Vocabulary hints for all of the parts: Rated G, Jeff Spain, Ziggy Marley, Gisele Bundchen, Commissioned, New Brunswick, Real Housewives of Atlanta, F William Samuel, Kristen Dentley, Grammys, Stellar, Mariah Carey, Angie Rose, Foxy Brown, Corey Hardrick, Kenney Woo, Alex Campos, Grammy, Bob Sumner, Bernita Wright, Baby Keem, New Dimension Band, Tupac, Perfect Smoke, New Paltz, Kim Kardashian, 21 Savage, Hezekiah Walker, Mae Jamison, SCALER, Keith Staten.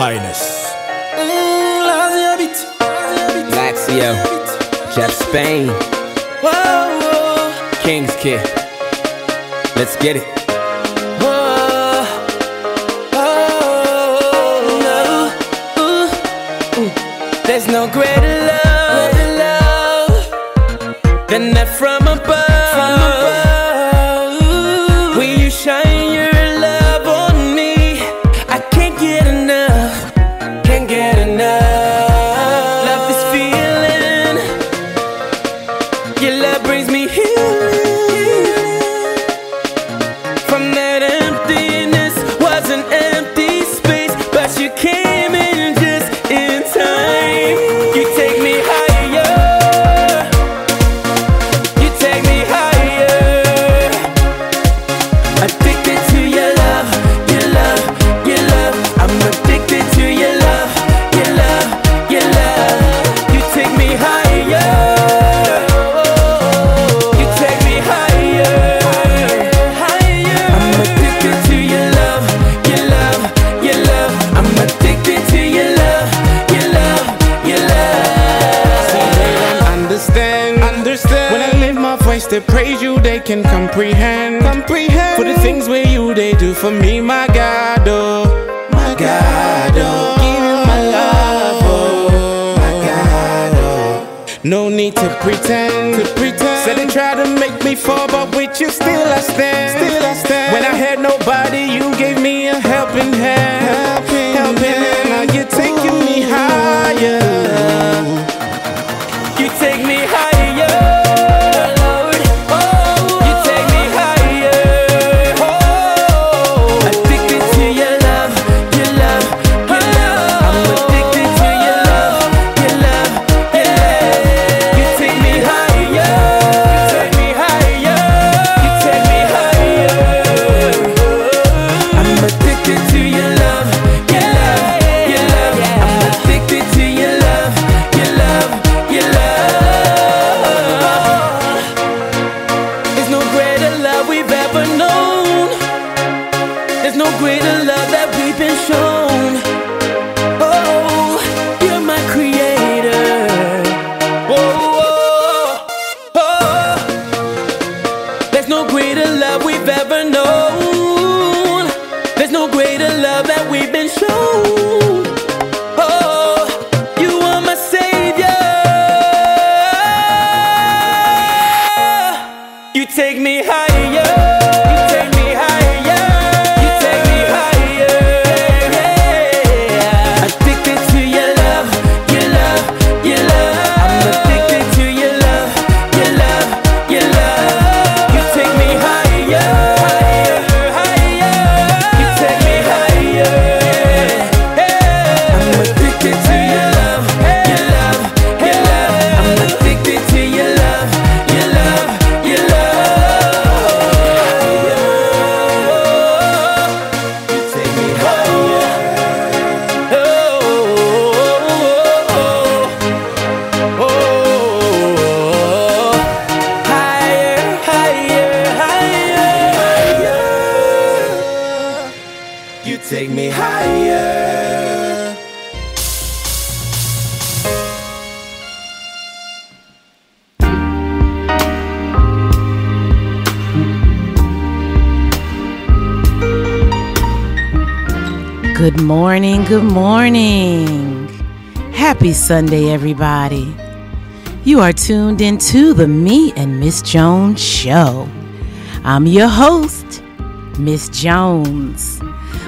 Highness. Lazio, Jeff Spain, King's Kid. Let's get it. There's no greater love than that from above. They praise you, they can comprehend. For the things where you they do for me, my God, oh, my God, oh. Give you my love, oh, my God, oh. No need to pretend. Said they try to make me fall, but with you still I stand. When I had nobody, you gave me a helping hand. Helping hand. Now you're taking me higher. You take me higher. Good morning. Happy Sunday, everybody. You are tuned into the Me and Miss Jones show. I'm your host, Miss Jones.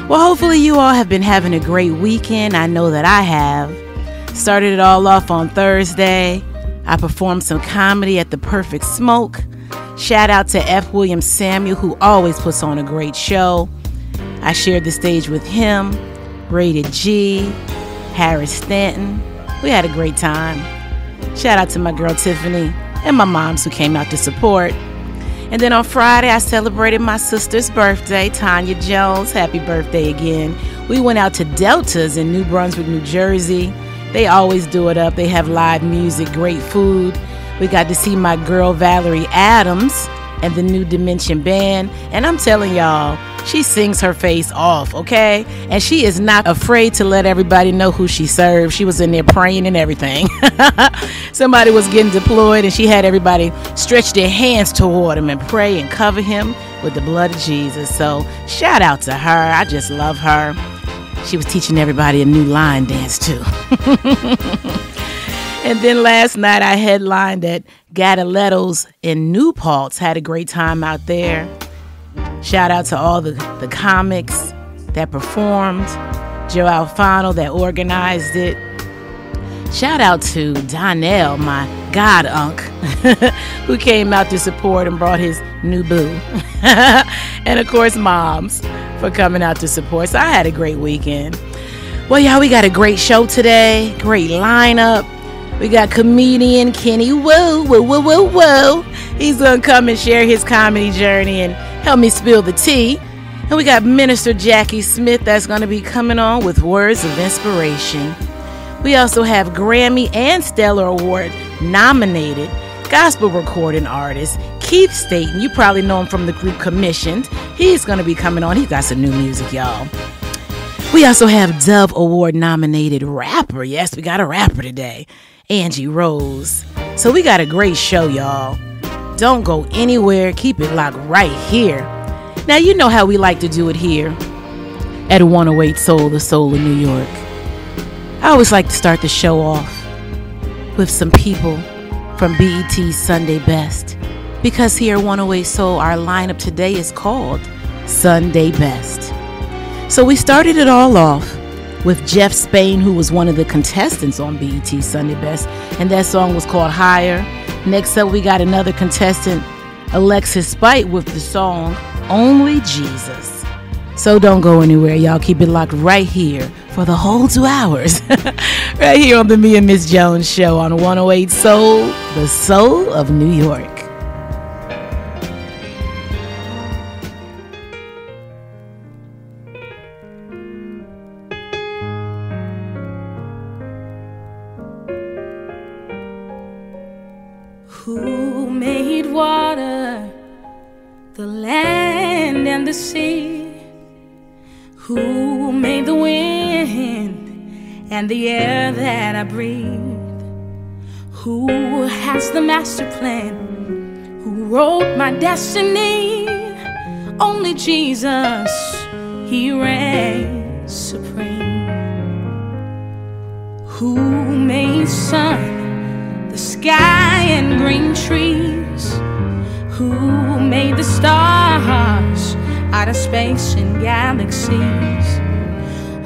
Well, hopefully you all have been having a great weekend. I know that I have. Started it all off on Thursday. I performed some comedy at the Perfect Smoke. Shout out to F William Samuel, who always puts on a great show. I shared the stage with him, Rated G, Harris Stanton. We had a great time. Shout out to my girl Tiffany and my moms who came out to support. And then on Friday, I celebrated my sister's birthday, Tanya Jones. Happy birthday again. We went out to Delta's in New Brunswick, New Jersey. They always do it up. They have live music, great food. We got to see my girl Valerie Adams and the New Dimension Band. And I'm telling y'all, She sings her face off, okay? And she is not afraid to let everybody know who she serves. She was in there praying and everything. Somebody was getting deployed, and she had everybody stretch their hands toward him and pray and cover him with the blood of Jesus. So shout out to her. I just love her. She was teaching everybody a new line dance too. And then last night I headlined at Gadoletto's in New Paltz. Had a great time out there. Shout out to all the comics that performed. Joe Alfano that organized it. Shout out to Donnell, my god unc, who came out to support and brought his new boo. And of course moms for coming out to support. So I had a great weekend. Well, y'all, we got a great show today. Great lineup. We got comedian Kenney Woo. Woo, woo, woo, woo. He's going to come and share his comedy journey and help me spill the tea. And we got Minister Jackie Smith that's going to be coming on with words of inspiration. We also have Grammy and Stellar Award nominated gospel recording artist Keith Staten. You probably know him from the group Commissioned. He's going to be coming on. He's got some new music, y'all. We also have Dove Award nominated rapper. Yes, we got a rapper today. Angie Rose. So we got a great show, y'all. Don't go anywhere. Keep it locked right here. Now, you know how we like to do it here at 108 Soul, the soul of New York. I always like to start the show off with some people from BET Sunday Best, because here at 108 Soul, our lineup today is called Sunday Best. So we started it all off with Jeff Spain, who was one of the contestants on BET Sunday Best, and that song was called Higher. Next up, we got another contestant, Alexis Spite, with the song Only Jesus. So don't go anywhere, y'all. Keep it locked right here for the whole 2 hours. Right here on the Me and Miss Jones Show on 108 Soul, the soul of New York. The land and the sea, who made the wind and the air that I breathe, who has the master plan, who wrote my destiny? Only Jesus, he reigns supreme. Who made sun, the sky and green trees? Who made the stars out of space and galaxies?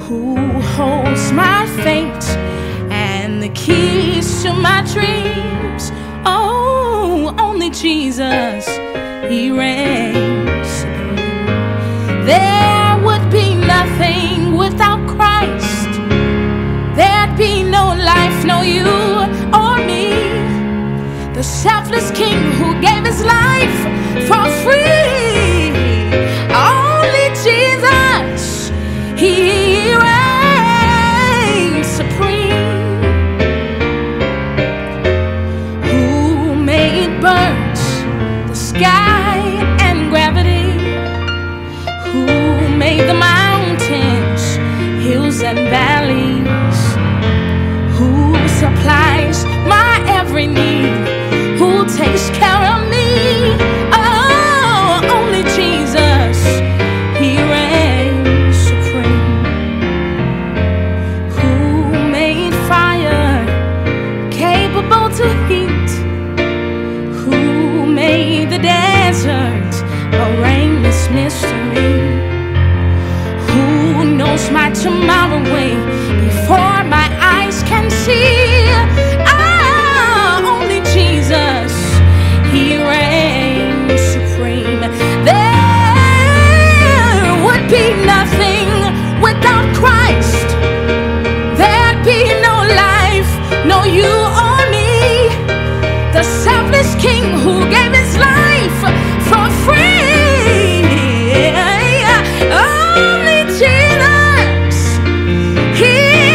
Who holds my fate and the keys to my dreams? Oh, only Jesus, he reigns. There would be nothing without Christ. There'd be no life, no you or me. The selfless King who gave his life for free. Only Jesus, he reigns supreme. Who made birds, the sky, and gravity? Who made the mountains, hills, and valleys? Who supplies my every need? Takes care of me. Oh, only Jesus, he reigns supreme. Who made fire capable to heat? Who made the desert a rainless mystery? Who knows my tomorrow way before my eyes can see? King who gave his life for free. Only Jesus, he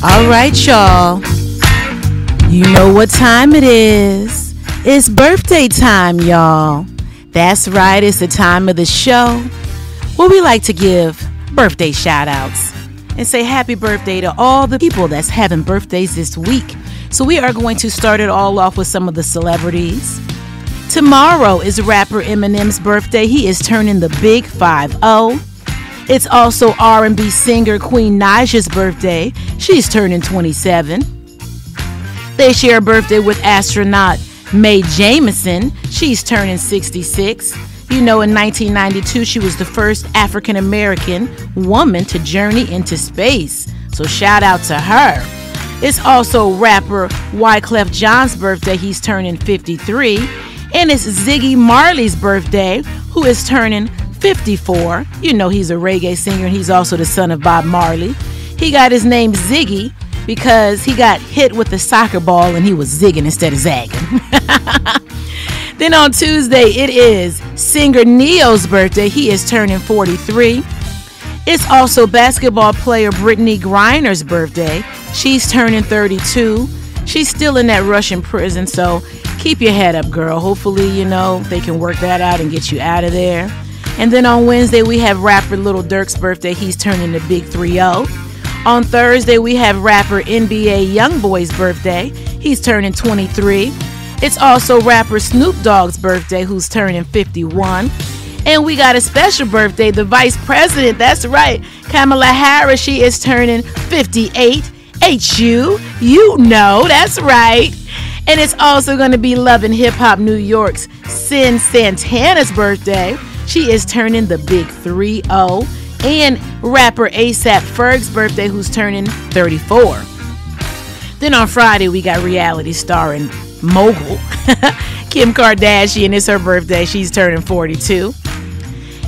All right, y'all. You know what time it is. It's birthday time, y'all. That's right. It's the time of the show where we like to give birthday shout-outs and say happy birthday to all the people that's having birthdays this week. So we are going to start it all off with some of the celebrities. Tomorrow is rapper Eminem's birthday. He is turning the big 5-0. It's also R&B singer Queen Naja's birthday. She's turning 27. They share a birthday with astronaut Mae Jamison. She's turning 66. You know, in 1992, she was the first African-American woman to journey into space. So shout out to her. It's also rapper Wyclef Jean's birthday. He's turning 53. And it's Ziggy Marley's birthday, who is turning 54. You know, he's a reggae singer, and he's also the son of Bob Marley. He got his name Ziggy because he got hit with a soccer ball and he was zigging instead of zagging. Then on Tuesday, it is singer Neo's birthday. He is turning 43. It's also basketball player Brittany Griner's birthday. She's turning 32. She's still in that Russian prison, so keep your head up, girl. Hopefully, you know, they can work that out and get you out of there. And then on Wednesday, we have rapper Lil Durk's birthday. He's turning the big 3-0. On Thursday, we have rapper NBA Youngboy's birthday. He's turning 23. It's also rapper Snoop Dogg's birthday, who's turning 51. And we got a special birthday, the vice president. That's right, Kamala Harris. She is turning 58. You know, that's right. And it's also going to be Love and Hip Hop New York's Sin Santana's birthday. She is turning the big 3-0. And rapper A$AP Ferg's birthday, who's turning 34. Then on Friday, we got reality star and mogul Kim Kardashian. It's her birthday. She's turning 42.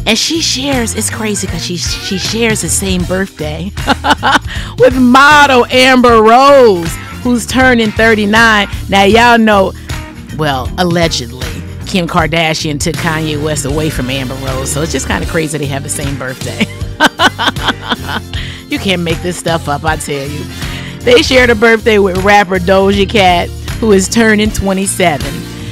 And she shares, it's crazy because she shares the same birthday with model Amber Rose, who's turning 39. Now, y'all know, well, allegedly, Kim Kardashian took Kanye West away from Amber Rose, so it's just kind of crazy they have the same birthday. You can't make this stuff up, I tell you. They shared a birthday with rapper Doja Cat, who is turning 27.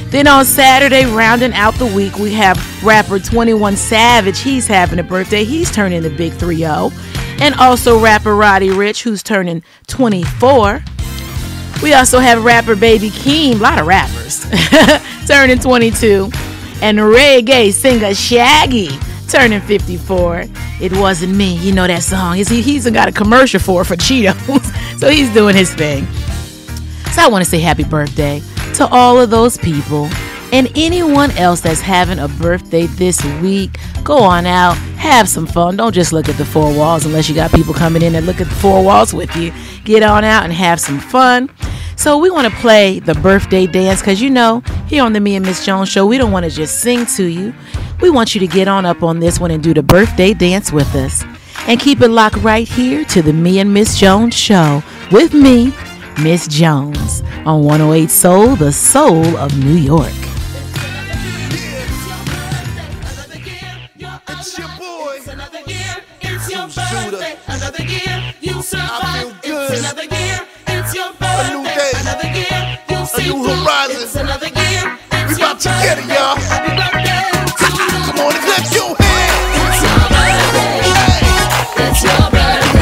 Then on Saturday, rounding out the week, we have rapper 21 Savage. He's having a birthday. He's turning the big 3-0. And also rapper Roddy Ricch, who's turning 24. We also have rapper Baby Keem, a lot of rappers, turning 22. And reggae singer Shaggy, turning 54. It wasn't me, you know that song. He's got a commercial for Cheetos, so he's doing his thing. So I want to say happy birthday to all of those people. And anyone else that's having a birthday this week, go on out, have some fun. Don't just look at the four walls unless you got people coming in and look at the four walls with you. Get on out and have some fun. So we want to play the birthday dance because, you know, here on the Me and Miss Jones show, we don't want to just sing to you. We want you to get on up on this one and do the birthday dance with us. And keep it locked right here to the Me and Miss Jones show with me, Miss Jones, on 108 Soul, the soul of New York. It's another year. It's we about to get it, y'all. Happy birthday to you. Come on and clap your hands. It's your birthday. Hey. It's your birthday. It's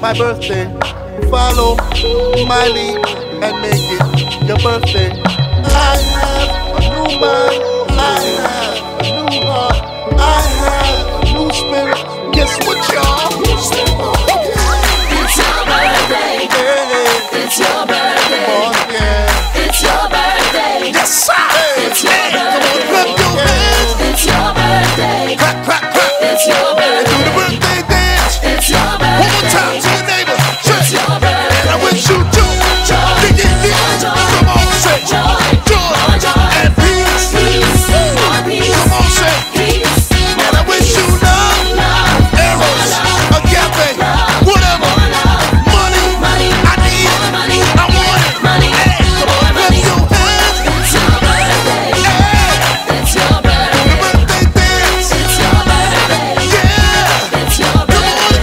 my birthday. Follow my lead and make it your birthday. I have a new mind, I have a new heart, I have a new spirit. Guess what, y'all? It's your birthday. It's your birthday. Oh, yeah. It's your birthday. Yes, sir. It's your birthday. Come on, clap your hands. It's your birthday. Clap, clap, clap. It's your birthday. And do the birthday dance. It's your birthday. One more time to your neighbor. Say, it's your birthday. And I wish you joy. Joy. Come on, say joy. Joy. And peace. Peace. More peace. Come on, say peace. And I wish you love. Love. Arrows. A cafe. Whatever. Money. Money. I need it. Money. I want it. Money. Hey. Come on, clap your hands. It's your birthday. Hey. It's your birthday. The birthday dance. It's your birthday. Yeah. It's your birthday.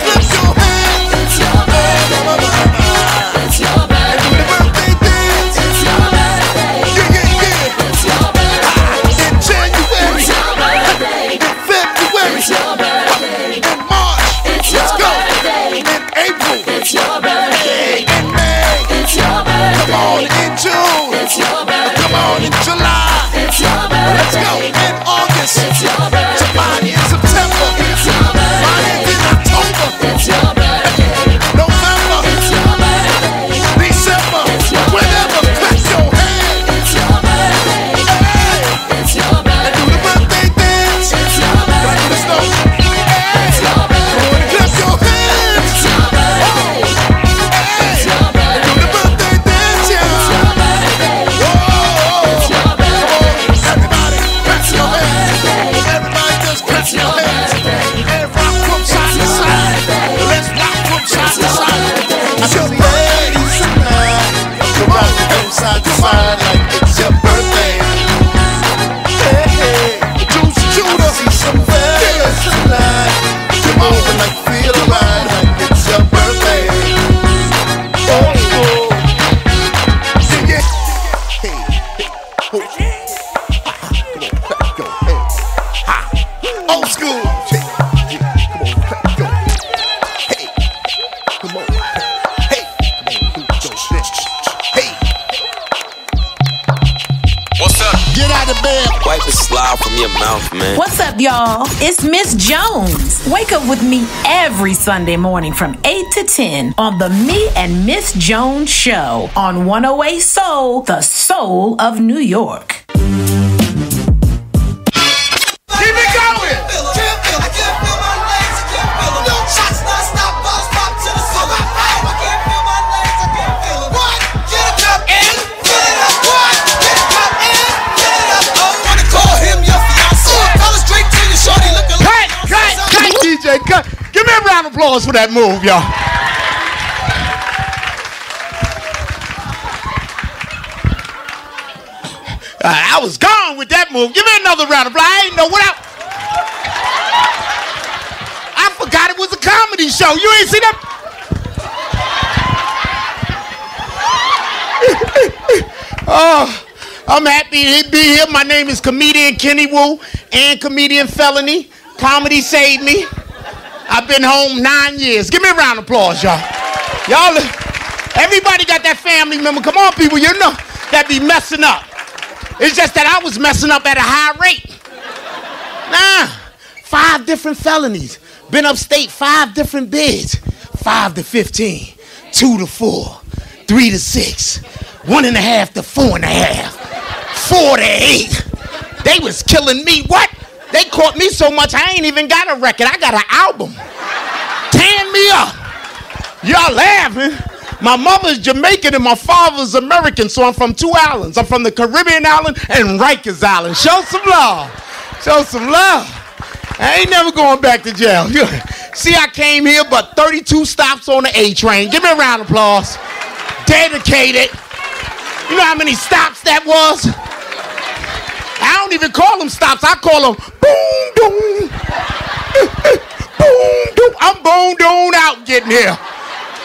Come on, clap your hands. It's your birthday. It's your birthday. Do the birthday dance. It's your birthday. Yeah, yeah, yeah. It's your birthday. In January. It's your birthday. In February. It's your birthday. In March. It's your birthday. In April. It's your birthday. In May. It's your birthday. Come on, in June. It's your birthday. Come on, in July. It's your birthday. Let's go. In August. It's your birthday. July in September. It's your birthday. Mine is in October. It's your birthday. November. It's your birthday. December. It's your Whenever. Clap your hands. It's your birthday. Hey. It's your And do the birthday. birthday dance. It's your Like birthday. this, though. Hey. It's your Come on, birthday. clap your hands. It's your birthday. Hey. It's your And do the birthday. birthday dance, It's yeah. your birthday. Whoa. It's your Come on, birthday. everybody. Clap It's your your hands. birthday. Everybody just clap It's your your hands. birthday. And rock from side to your side. birthday. Let's rock from side It's to your side. birthday. It's your ladies and I to rock from side to side like it's your birthday. Hey, Juice Judah. See some fellas tonight. Come over like feel alright like it's your birthday. Oh, yeah. Hey, oh. Come on, clap your hands. Ha. Old school. Yeah. Come on, clap your hands. Hey, come on. Hey, come on, do your dance. Hey. What's up? Get out of bed. Wipe the slide from your mouth, man. What's up, y'all? It's Miss Jones. Wake up with me every Sunday morning from 8 to 10 on the Me and Miss Jones Show on 108 Soul, the soul of New York. Keep it going. I can't feel my legs. I can't feel them. No shots, not stop, ball stop to the silver. I can't feel my legs. I can't feel them. What? Get it up and get it up. What? Get it up and get it up. Oh, wanna call him your fiance? Call it straight to your shorty, looking like Cut, DJ, cut. Give me a round of applause for that move, y'all. I was gone with that move. Give me another round of applause. I ain't know what I forgot it was a comedy show. You ain't seen that? Oh, I'm happy to be here. My name is comedian Kenney Woo and comedian Felony. Comedy saved me. I've been home 9 years. Give me a round of applause, y'all. Y'all, everybody got that family member. Come on, people, you know that be messing up. It's just that I was messing up at a high rate. Nah, 5 different felonies. Been upstate 5 different bids. 5 to 15, 2 to 4, 3 to 6, 1.5 to 4.5, 4 to 8. They was killing me. What? They caught me so much I ain't even got a record. I got an album. Tan me up. Y'all laughing. My mother's Jamaican and my father's American, so I'm from 2 islands. I'm from the Caribbean island and Rikers Island. Show some love. Show some love. I ain't never going back to jail. See, I came here but 32 stops on the A train. Give me a round of applause. Dedicated. You know how many stops that was? I don't even call them stops. I call them boom, doom. Boom, doom. I'm boom, doom out getting here.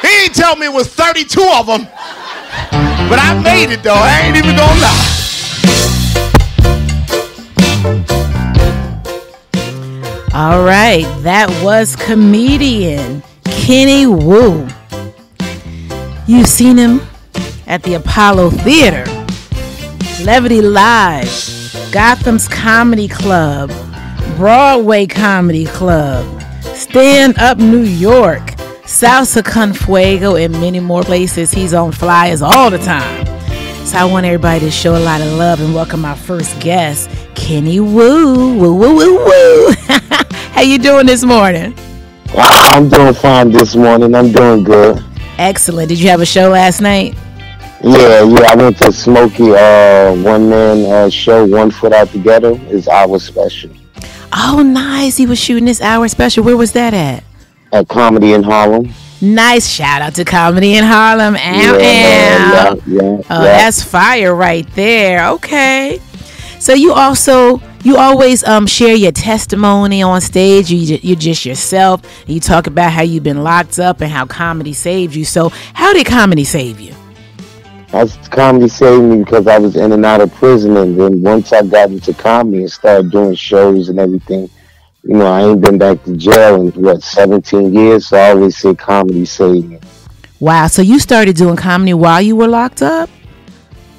He didn't tell me it was 32 of them. But I made it, though. I ain't even gonna lie. All right, that was comedian Kenney Woo You've seen him at the Apollo Theater, Levity Live, Gotham's Comedy Club, Broadway Comedy Club, Stand Up New York, Salsa Con Fuego, and many more places. He's on flyers all the time. So I want everybody to show a lot of love and welcome my first guest, Kenney Woo. Woo, woo, woo, woo. How you doing this morning? I'm doing fine this morning. I'm doing good. Excellent. Did you have a show last night? Yeah. I went to Smokey one-man show, One Foot Out the Ghetto. His hour special. Oh, nice. He was shooting his hour special. Where was that at? At Comedy in Harlem. Nice. Shout out to Comedy in Harlem. Yeah. Oh, that's fire right there. Okay. So you also... you always share your testimony on stage. You're just yourself. You talk about how you've been locked up and how comedy saved you. So how did comedy save you? Comedy saved me because I was in and out of prison. And then once I got into comedy and started doing shows and everything, you know, I ain't been back to jail in, 17 years. So I always say comedy saved me. Wow. So you started doing comedy while you were locked up?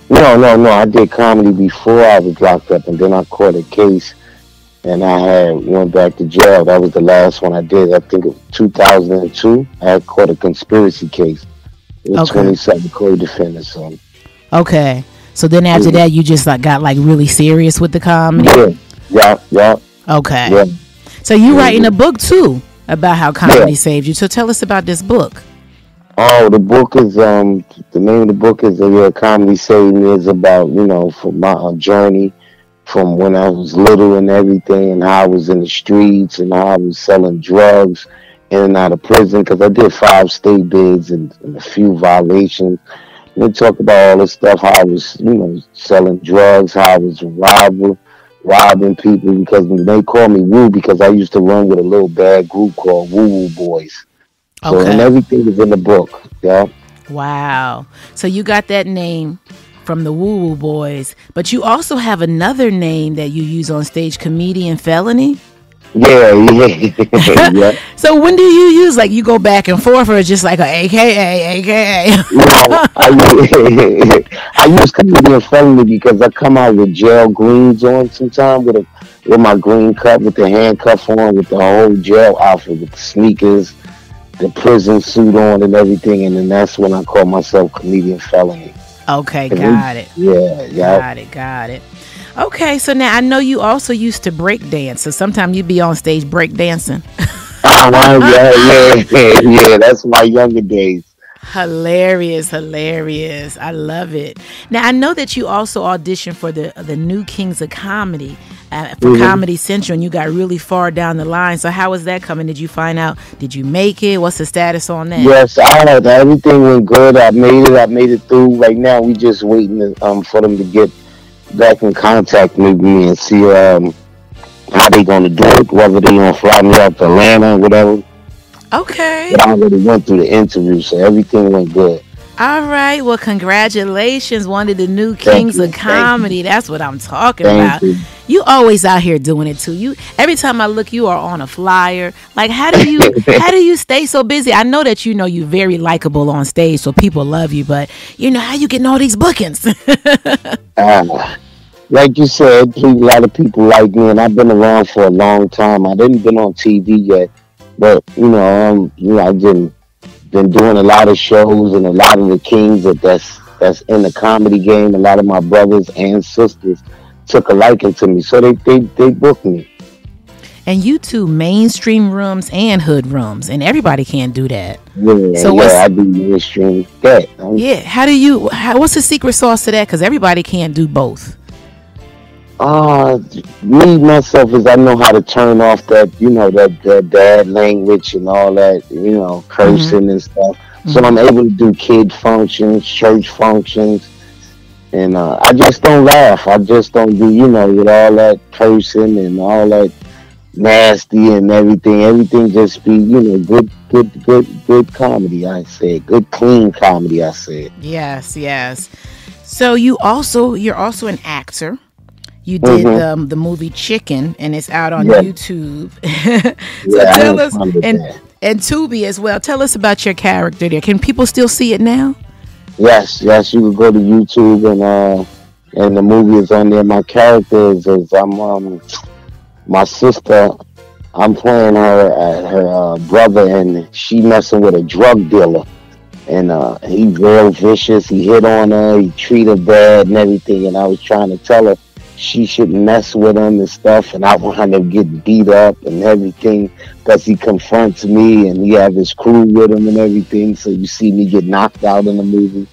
No. I did comedy before I was locked up, and then I caught a case, and I had went back to jail. That was the last one I did. I think it was 2002. I had caught a conspiracy case with 27 co-defendants. Okay. So then after that, you just got really serious with the comedy? Yeah. Okay. Yeah. So you're writing a book, too, about how comedy saved you. So tell us about this book. Oh, the book is, the name of the book is Comedy Saved Me. It's about, you know, from my journey from when I was little and everything, and how I was in the streets and how I was selling drugs in and out of prison, because I did 5 state bids and a few violations. And they talk about all this stuff, how I was, you know, selling drugs, how I was robbing people, because they call me Woo because I used to run with a little bad group called Woo Woo Boys. So, and everything is in the book, yeah. Wow. So you got that name from the Woo Woo Boys, but you also have another name that you use on stage, Comedian Felony? Yeah. So when do you use, you go back and forth, or it's just like a AKA? I use Comedian Felony because I come out with jail greens on sometimes with my green cup, with the handcuff on, with the whole jail outfit, with the sneakers, the prison suit on and everything, and then that's when I call myself Comedian Felony. Okay, got it. Yeah. Got it. Okay, so now I know you also used to break dance, so sometimes you'd be on stage break dancing. Yeah, that's my younger days. Hilarious. I love it. Now, I know that you also auditioned for the new Kings of Comedy for Comedy Central, and you got really far down the line. So how was that coming? Did you find out? Did you make it? What's the status on that? Yes, everything went good. I made it through. Right now, we just waiting for them to get back in contact with me and see how they going to do it, whether they going to fly me out to Atlanta or whatever. Okay. But I already went through the interview, so everything went good. All right. Well, congratulations. One of the new Kings of Comedy. That's what I'm talking about. You always out here doing it too. You every time I look, you are on a flyer. How do you stay so busy? I know that you're very likable on stage, so people love you, but how you getting all these bookings? Like you said, a lot of people like me, and I've been around for a long time. I didn't been on TV yet. But, I've been doing a lot of shows, and a lot of the kings that's in the comedy game, a lot of my brothers and sisters took a liking to me. So they booked me. And you two mainstream rooms and hood rooms, and everybody can't do that. I do mainstream that. What's the secret sauce to that? Because everybody can't do both. Me, myself, is I know how to turn off that bad language and all that, cursing and stuff. So I'm able to do kid functions, church functions, and I just don't laugh. I just don't do, with all that cursing and all that nasty and everything. Everything just be, good comedy, I said. Good, clean comedy, I said. Yes. So you're also an actor. You did the movie Chicken, and it's out on YouTube. So tell us, and Tubi as well. Tell us about your character there. Can people still see it now? Yes, you could go to YouTube and the movie is on there. My character is I'm my sister. I'm playing her brother, and she messing with a drug dealer, and he real vicious. He hit on her, he treated her bad and everything. And I was trying to tell her she shouldn't mess with him and stuff. And I wound up getting beat up and everything because he confronts me, and he have his crew with him and everything. So you see me get knocked out in the movie.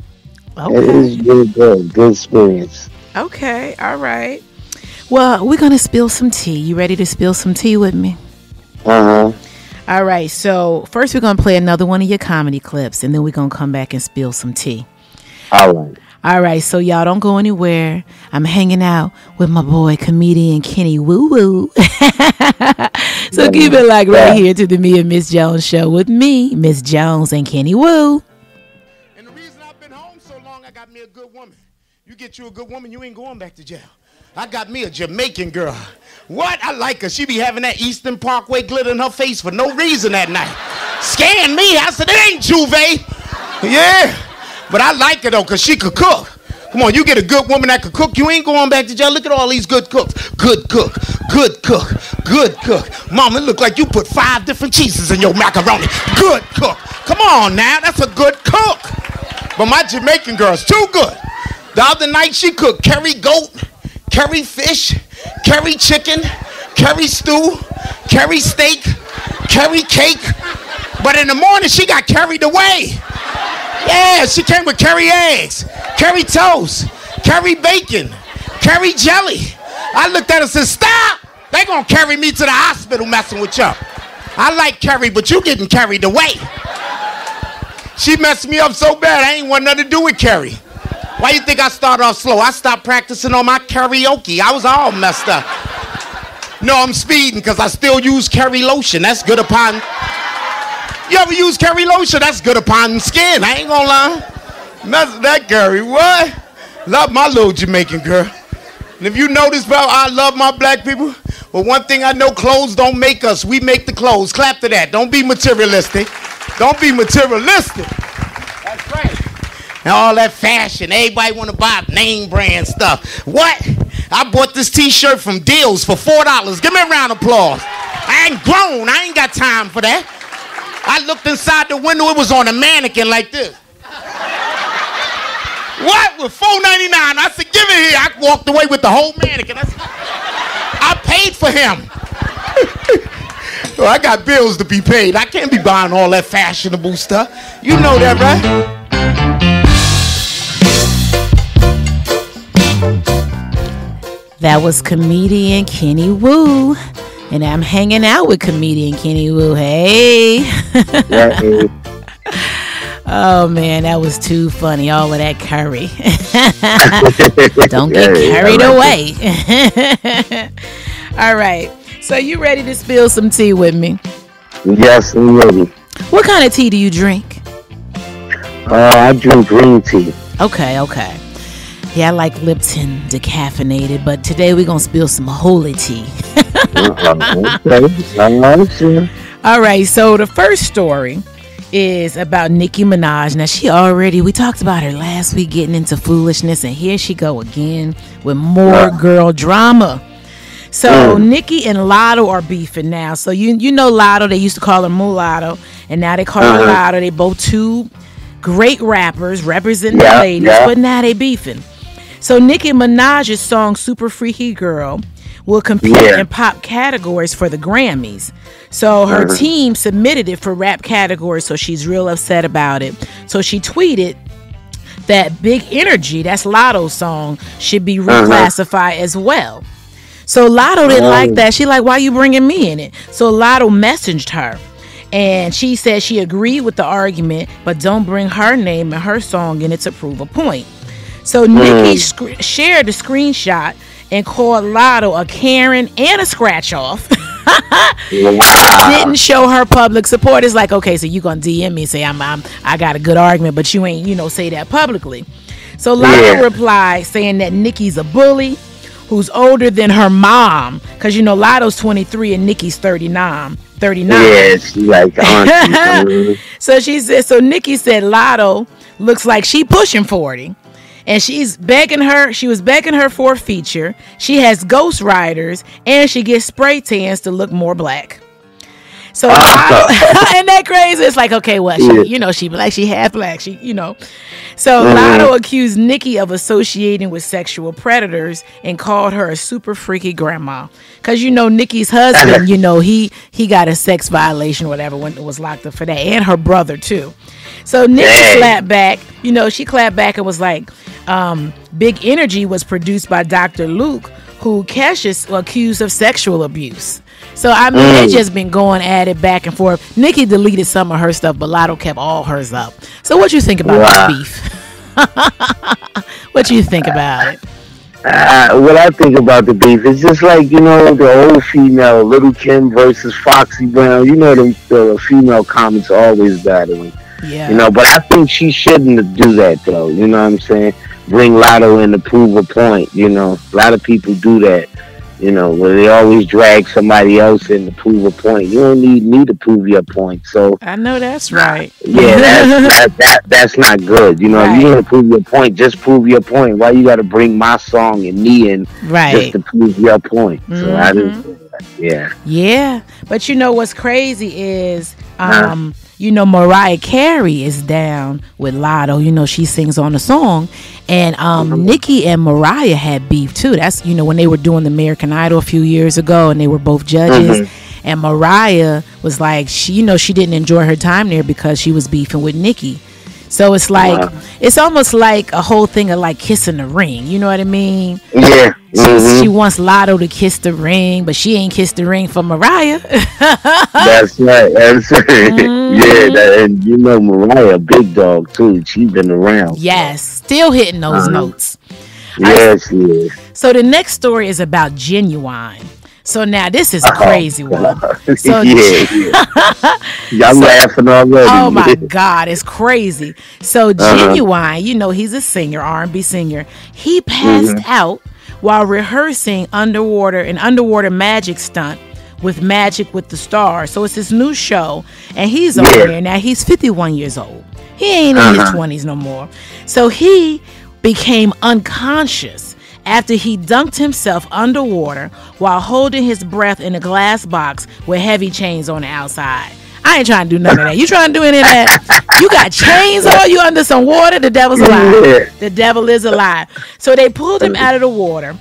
Okay. It is really good experience. Okay, all right. Well, we're gonna spill some tea. You ready to spill some tea with me? Uh-huh. All right, so first we're going to play another one of your comedy clips, and then we're going to come back and spill some tea. All right. All right, so y'all don't go anywhere. I'm hanging out with my boy, comedian Kenney Woo Woo. So keep it like right here to the Me and Miss Jones show with me, Miss Jones and Kenney Woo. And the reason I've been home so long, I got me a good woman. You get you a good woman, you ain't going back to jail. I got me a Jamaican girl. What? I like her. She be having that Eastern Parkway glitter in her face for no reason that night. Scaring me. I said, it ain't Juve. Yeah. But I like her, though, because she could cook. Come on, you get a good woman that could cook, you ain't going back to jail. Look at all these good cooks. Good cook. Good cook. Good cook. Mama, it look like you put 5 different cheeses in your macaroni. Good cook. Come on, now. That's a good cook. But my Jamaican girl's too good. The other night, she cooked curry goat, curry fish, curry chicken, curry stew, curry steak, curry cake. But in the morning, she got carried away. Yeah, she came with curry eggs, curry toast, curry bacon, curry jelly. I looked at her and said, stop. They gonna carry me to the hospital messing with y'all. I like curry, but you getting carried away. She messed me up so bad, I ain't want nothing to do with curry. Why you think I started off slow? I stopped practicing on my karaoke. I was all messed up. No, I'm speeding because I still use curry lotion. That's good upon... You ever use curry lotion? That's good upon skin. I ain't gonna lie. Mess with that curry. What? Love my little Jamaican girl. And if you notice, bro, I love my black people. But one thing I know, clothes don't make us. We make the clothes. Clap to that. Don't be materialistic. Don't be materialistic. That's right. And all that fashion, everybody want to buy name brand stuff. What? I bought this t-shirt from Deals for $4. Give me a round of applause. I ain't grown. I ain't got time for that. I looked inside the window. It was on a mannequin like this. What? With $4.99. I said, give it here. I walked away with the whole mannequin. I paid for him. Well, I got bills to be paid. I can't be buying all that fashionable stuff. You know that, right? That was comedian Kenney Woo, and I'm hanging out with comedian Kenney Woo. Hey. Oh man, that was too funny, all of that curry. Don't get carried away. All right, so you ready to spill some tea with me? Yes, I'm ready. What kind of tea do you drink? I drink green tea. Okay. Yeah, I like Lipton decaffeinated, but today we're going to spill some holy tea. Okay. All right, so the first story is about Nicki Minaj. Now, we talked about her last week getting into foolishness, and here she go again with more girl drama. So Nicki and Latto are beefing now. So you know Latto, they used to call her Mulatto, and now they call her Latto. They both two great rappers representing the ladies, but now they beefing. So Nicki Minaj's song Super Freaky Girl will compete in pop categories for the Grammys. So her team submitted it for rap categories, so she's real upset about it. So she tweeted that Big Energy, that's Latto's song, should be reclassified as well. So Latto didn't like that. She like, why you bringing me in it? So Latto messaged her, and she said she agreed with the argument, but don't bring her name and her song in it to prove a point. So Nicki shared the screenshot and called Latto a Karen and a scratch off. Didn't show her public support. It's like, okay, so you gonna DM me and say I got a good argument, but you ain't say that publicly. So Latto replied saying that Nicki's a bully who's older than her mom, because Latto's 23 and Nicki's 39. Yes, like auntie. So Nicki said Latto looks like she pushing 40. And she's begging her. She was begging her for a feature. She has ghost riders, and she gets spray tans to look more black. So, and that crazy. It's like, okay, well, she, you know, she black, she half black, she, you know. So Latto accused Nicki of associating with sexual predators and called her a super freaky grandma. Cause you know Nicki's husband, you know, he got a sex violation or whatever when it was locked up for that, and her brother too. So Nicki clapped back. You know, she clapped back and was like, "Big Energy was produced by Dr. Luke, who Cassius accused of sexual abuse." So I mean, it's just been going at it back and forth. Nicki deleted some of her stuff, but Latto kept all hers up. So what you think about this beef? What you think about it? What I think about the beef, it's just like, you know, the old female Little Kim versus Foxy Brown. You know, the female comments are always battling. Yeah. You know, but I think she shouldn't do that though. You know what I'm saying? Bring Latto in to prove a point. You know, a lot of people do that. You know, where they always drag somebody else in to prove a point. You don't need me to prove your point. So I know that's right. Yeah, that's not good. You know, right. If you want to prove your point, just prove your point. Why you got to bring my song and me in just to prove your point? So I just, yeah. But you know what's crazy is, you know, Mariah Carey is down with Latto. You know, she sings on the song. And Nicki and Mariah had beef too. That's, you know, when they were doing the American Idol a few years ago and they were both judges. And Mariah was like, she, you know, she didn't enjoy her time there because she was beefing with Nicki. So it's like, it's almost like a whole thing of like kissing the ring. You know what I mean? Yeah. She wants Latto to kiss the ring, but she ain't kissed the ring for Mariah. That's right. That's right. Yeah, and you know Mariah, big dog too. She's been around. Yes, still hitting those notes. Yes, she is. So the next story is about Genuine. So now this is crazy one. So y'all laughing already. Oh my God, it's crazy. So Genuine, you know, he's a singer, R&B singer. He passed out while rehearsing an underwater magic stunt with Magic with the Stars. So it's this new show, and he's over there now. He's 51 years old. He ain't in his 20s no more. So he became unconscious after he dunked himself underwater while holding his breath in a glass box with heavy chains on the outside. I ain't trying to do none of that. You trying to do any of that? You got chains on? You under some water? The devil's alive. The devil is alive. So they pulled him out of the water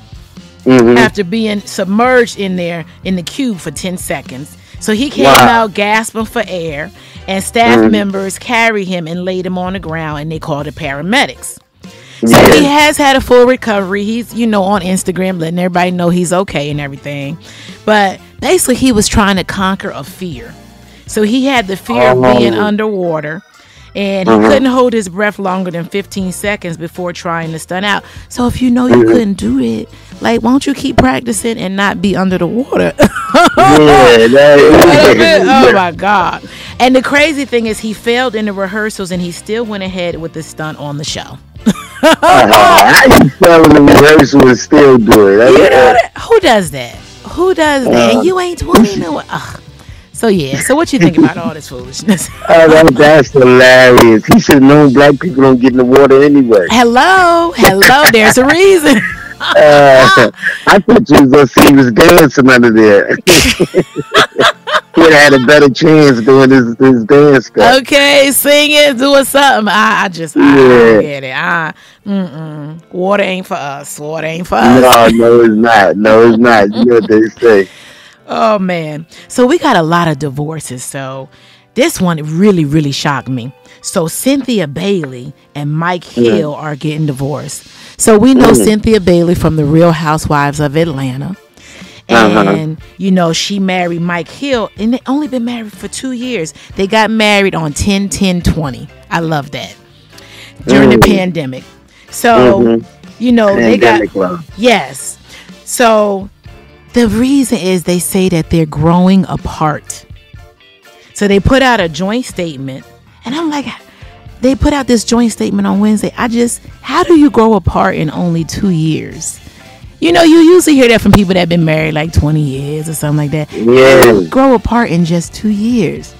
after being submerged in there in the cube for 10 seconds. So he came out gasping for air, and staff members carried him and laid him on the ground, and they called the paramedics. So he has had a full recovery. He's, you know, on Instagram letting everybody know he's okay and everything. But basically he was trying to conquer a fear. So he had the fear of being underwater, and he couldn't hold his breath longer than 15 seconds before trying to stun out. So if you know you couldn't do it, like, won't you keep practicing and not be under the water? Oh my God. And the crazy thing is he failed in the rehearsals, and he still went ahead with the stunt on the show. I just tell him the rehearsal and still do it. Who does that? Who does that? And you ain't 20 no. So yeah, so what you think about all this foolishness? That's hilarious. He should have known black people don't get in the water anyway. Hello, there's a reason. I thought you was gonna see he was dancing under there. He would have had a better chance doing this dance stuff. Okay, singing, doing something. I don't get it. Water ain't for us. No, it's not. You know what they say. Oh man. So we got a lot of divorces. So this one really, really shocked me. So Cynthia Bailey and Mike Hill are getting divorced. So we know Cynthia Bailey from the Real Housewives of Atlanta. And you know, she married Mike Hill, and they only been married for 2 years. They got married on 10-10-20. I love that. During the pandemic. So you know, pandemic they got love. Yes. So the reason is they say that they're growing apart. So they put out a joint statement, and I'm like, they put out this joint statement on Wednesday. How do you grow apart in only 2 years? You know, you usually hear that from people that have been married like 20 years or something like that. Yeah. Grow apart in just 2 years.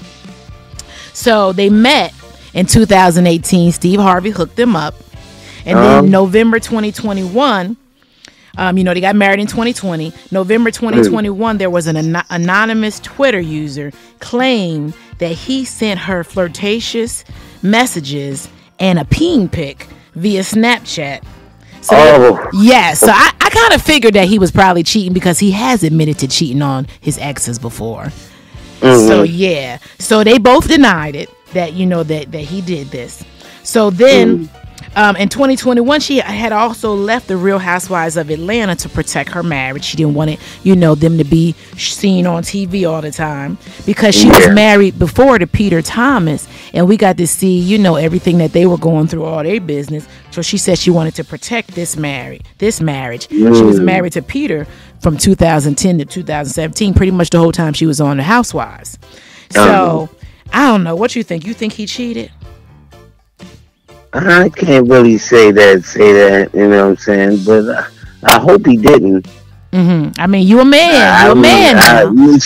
So they met, In 2018, Steve Harvey hooked them up. And then November 2021, they got married in 2020. November 2021, there was an anonymous Twitter user claimed that he sent her flirtatious messages and a peen pic via Snapchat. So, so I kind of figured that he was probably cheating because he has admitted to cheating on his exes before. Mm-hmm. So, yeah. So, they both denied it, that, you know, that he did this. So, then... in 2021, she had also left the Real Housewives of Atlanta to protect her marriage. She didn't want it, them to be seen on TV all the time, because she was married before to Peter Thomas, and we got to see, everything that they were going through, all their business. So she said she wanted to protect this marriage. Mm. She was married to Peter from 2010 to 2017, pretty much the whole time she was on the Housewives. So I don't know what you think. You think he cheated? I can't really say that, you know what I'm saying? But I hope he didn't. Mm-hmm. I mean, you a man. You a man now. Yeah,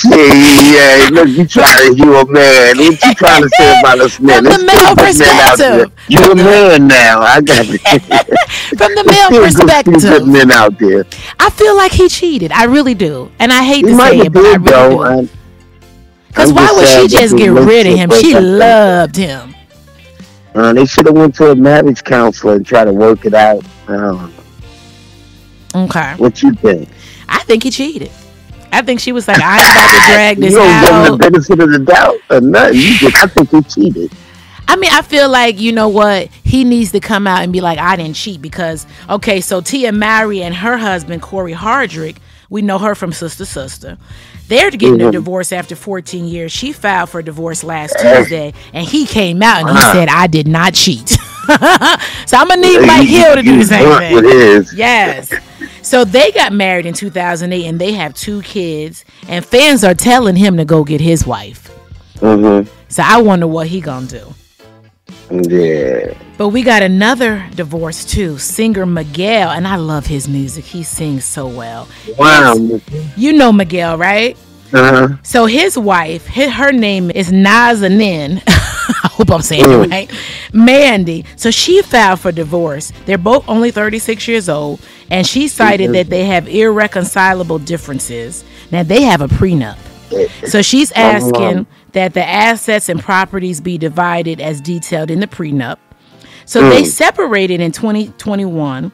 look, you a man. What you trying to say about us men? From the male perspective. You a man now. I got it. From the male perspective. Good men out there. I feel like he cheated. I really do. And I hate to say it, but I really do. Because why would she just get rid of him? She loved him. They should have went to a marriage counselor and try to work it out. Okay. What you think? I think he cheated. I think she was like, I ain't about to drag this out. You don't give him the benefit of the doubt or nothing. I think he cheated. I mean, I feel like, you know what? He needs to come out and be like, I didn't cheat, because, okay, so Tia Mowry and her husband, Corey Hardrick, we know her from Sister Sister. They're getting a divorce after 14 years. She filed for divorce last Tuesday, and he came out and he said, I did not cheat. So I'm going to need Mike Hill to do the same thing. It is. Yes. So they got married in 2008, and they have 2 kids, and fans are telling him to go get his wife. Mm-hmm. So I wonder what he going to do. Yeah. But we got another divorce too. Singer Miguel, and I love his music. He sings so well. Wow. You know Miguel, right? Uh-huh. So his wife, her name is Nazanin. I hope I'm saying it right. Mandy. So she filed for divorce. They're both only 36 years old, and she cited that they have irreconcilable differences. Now they have a prenup. So she's asking that the assets and properties be divided as detailed in the prenup. So they separated in 2021,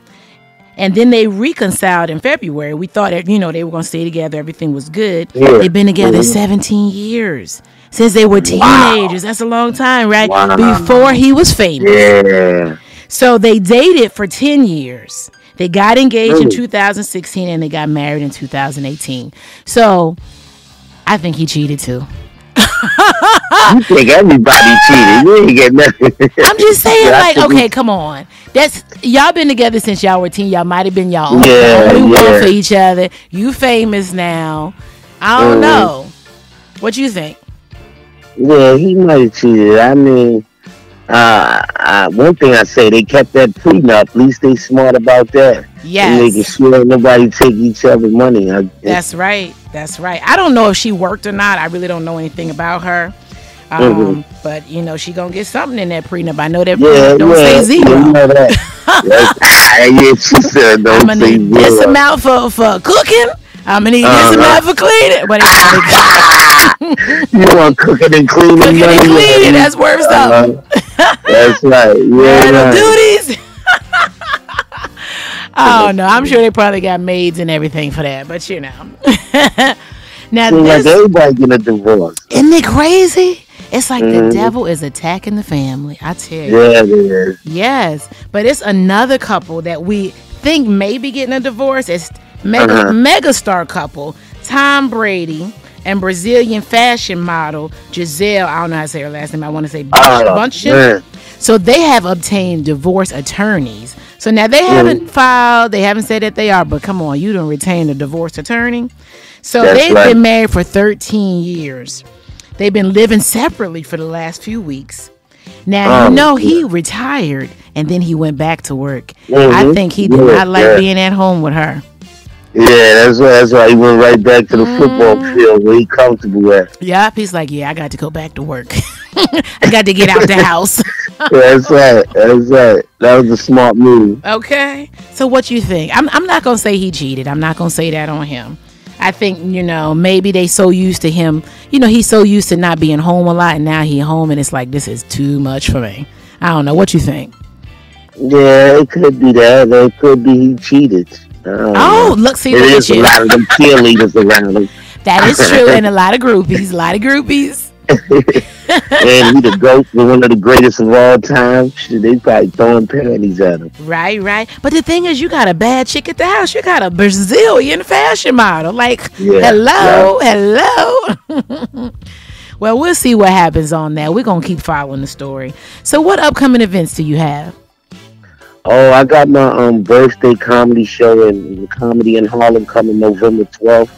and then they reconciled in February. We thought that, they were going to stay together. Everything was good. Yeah. They've been together 17 years since they were teenagers. Wow. That's a long time, right? Wow. Before he was famous. Yeah. So they dated for 10 years. They got engaged in 2016, and they got married in 2018. So I think he cheated too. You think everybody cheated? You ain't get nothing. I'm just saying, come on. That's y'all been together since y'all were teen. Y'all might have been y'all. Yeah, we work for each other. You famous now. I don't know. What you think? Yeah, he might have cheated. I mean, one thing I say, they kept that prenup. At least they smart about that. Yes. Making sure nobody take each other's money. That's right. I don't know if she worked or not. I really don't know anything about her. But she gonna get something in that prenup. I know that prenup don't say zero. You know that. She said don't I'm gonna say need zero. This amount for cooking. I'm gonna need this amount for cleaning. But you want cooking and cleaning? Cooking and cleaning. That's worth something. That's right. Yeah. Duties. Oh no, I'm sure they probably got maids and everything for that, but now this, like everybody get a divorce. Isn't it crazy? It's like the devil is attacking the family. I tell you. Yeah, it is. Yes, but it's another couple that we think may be getting a divorce. It's megastar couple Tom Brady and Brazilian fashion model Gisele. I don't know how to say her last name. I want to say Bundchen. So they have obtained divorce attorneys. So now they haven't filed. They haven't said that they are. But come on, you don't retain a divorce attorney. So they've been married for 13 years. They've been living separately for the last few weeks. Now, he retired and then he went back to work. I think he did not like being at home with her. Yeah, that's why he went right back to the football field where he comfortable at. Yep, he's like, I got to go back to work. I got to get out the house. That's right. That's right. That was a smart move. Okay. So what you think? I'm not gonna say he cheated. I'm not gonna say that on him. I think, you know, maybe they so used to him, you know, he's so used to not being home a lot, and now he's home and it's like, this is too much for me. I don't know. What you think? Yeah, it could be that. It could be he cheated. Oh, know. Look, see, there is a lot of them cheerleaders around him. That is true, and a lot of groupies. And he the GOAT, one of the greatest of all time. They probably throwing panties at him. Right, right. But the thing is, you got a bad chick at the house. You got a Brazilian fashion model. Like, yeah, hello, hello. Well, we'll see what happens on that. We're going to keep following the story. So what upcoming events do you have? Oh, I got my birthday comedy show and comedy in Harlem coming November 12th.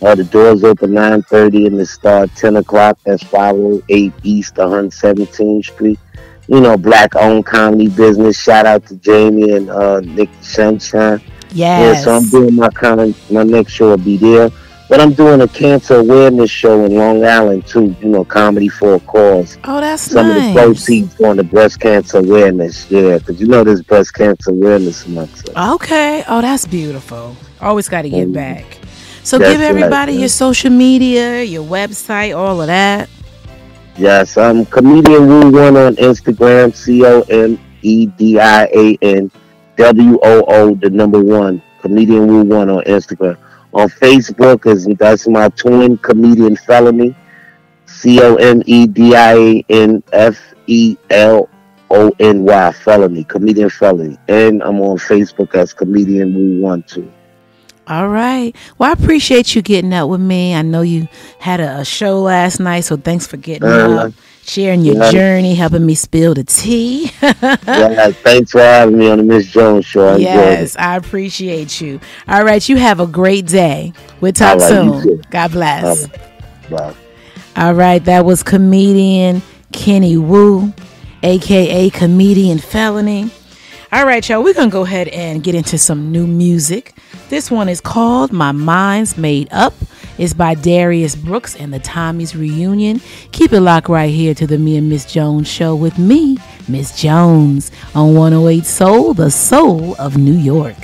The doors open 9:30 and it starts 10 o'clock. That's 508 East 117th Street. You know, black-owned comedy business. Shout out to Jamie and Nick Sunshine. Yes. Yeah, so I'm doing my next show will be there. But I'm doing a cancer awareness show in Long Island, too. You know, comedy for a cause. Oh, that's Some of the proceeds on the breast cancer awareness. Yeah, because you know there's breast cancer awareness month. So. Okay. Oh, that's beautiful. Always got to get back. So that's give everybody your social media, your website, all of that. Yes, I'm Comedian Woo One on Instagram, ComedianWoo, the number one. Comedian Woo One on Instagram. On Facebook, that's my twin, Comedian Felony, ComedianFelony, Felony, Comedian Felony. And I'm on Facebook as Comedian Woo One, too. All right. Well, I appreciate you getting up with me. I know you had a show last night, so thanks for getting up, sharing your journey, helping me spill the tea. Thanks for having me on the Miss Jones Show. Yes, I appreciate you. All right, you have a great day. We'll talk soon. God bless. Bye. All right, that was comedian Kenney Woo, a.k.a. Comedian Felony. All right, y'all, we're going to go ahead and get into some new music. This one is called My Mind's Made Up. It's by Darius Brooks and the Tommy's Reunion. Keep it locked right here to the Me and Miss Jones Show with me, Miss Jones, on 108 Soul, the soul of New York.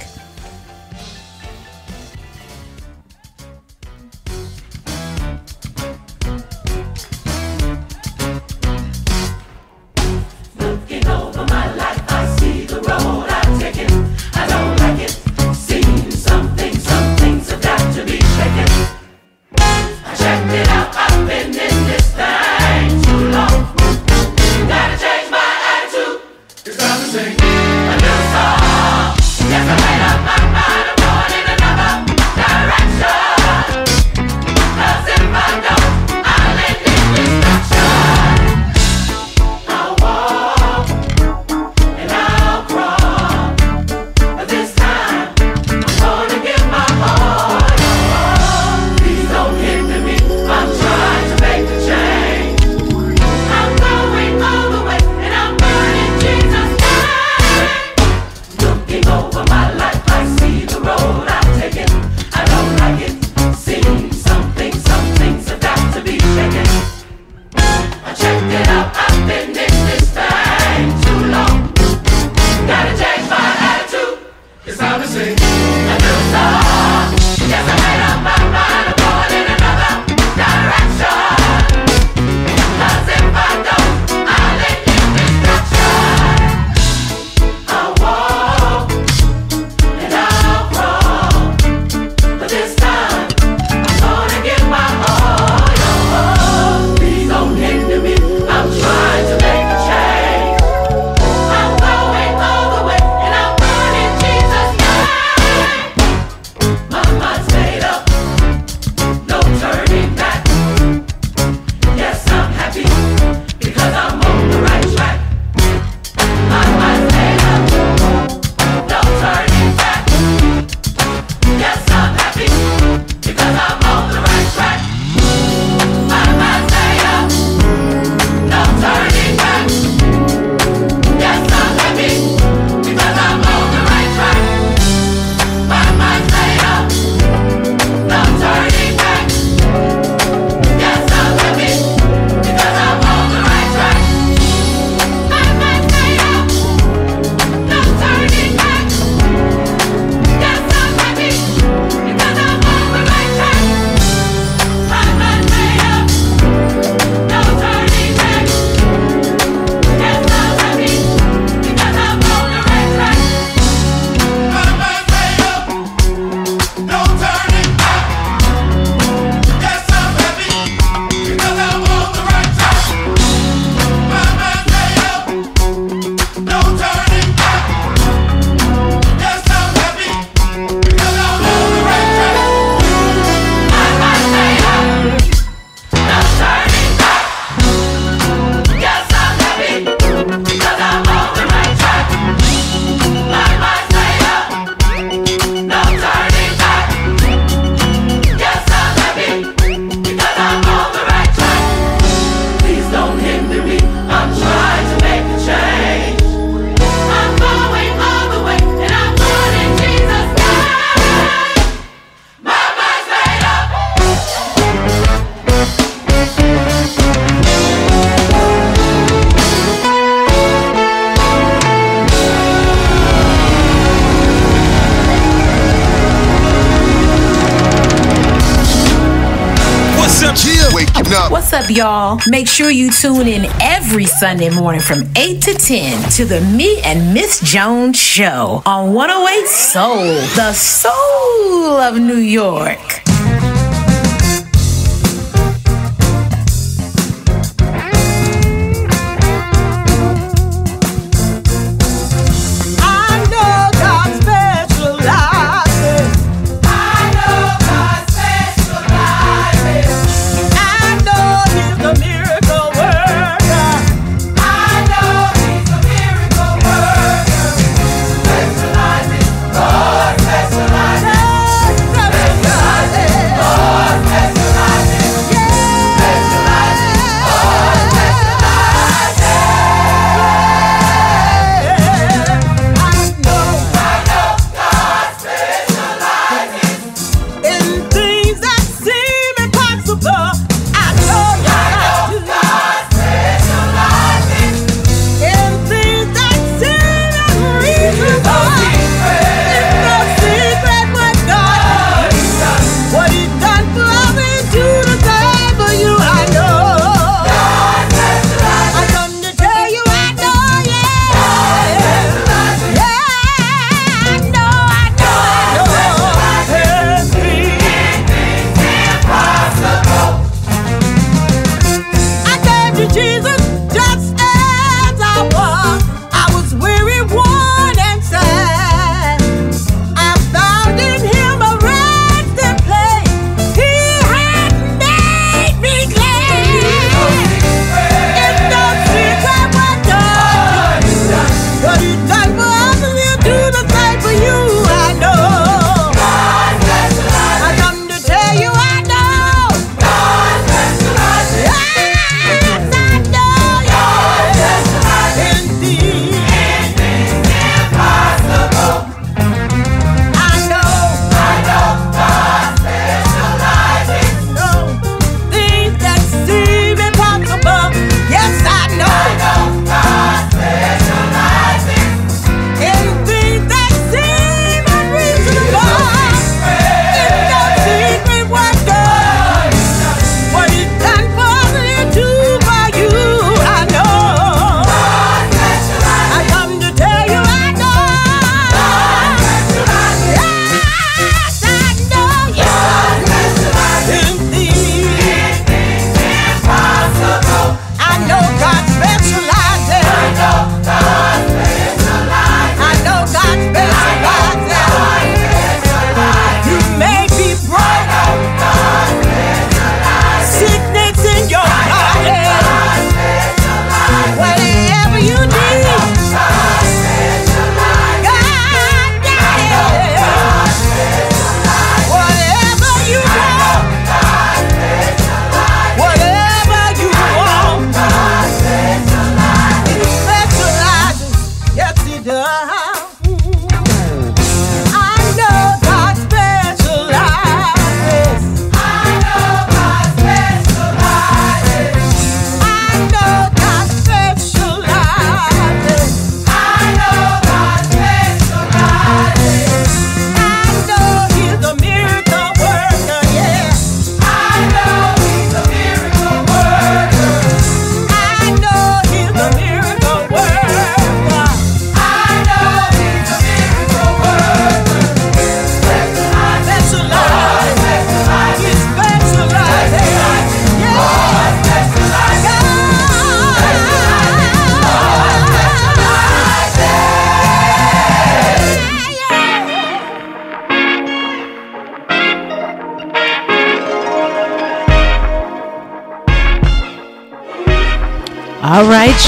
What's up, y'all? Make sure you tune in every Sunday morning from 8 to 10 to the Me and Miss Jones Show on 108 Soul, the soul of New York.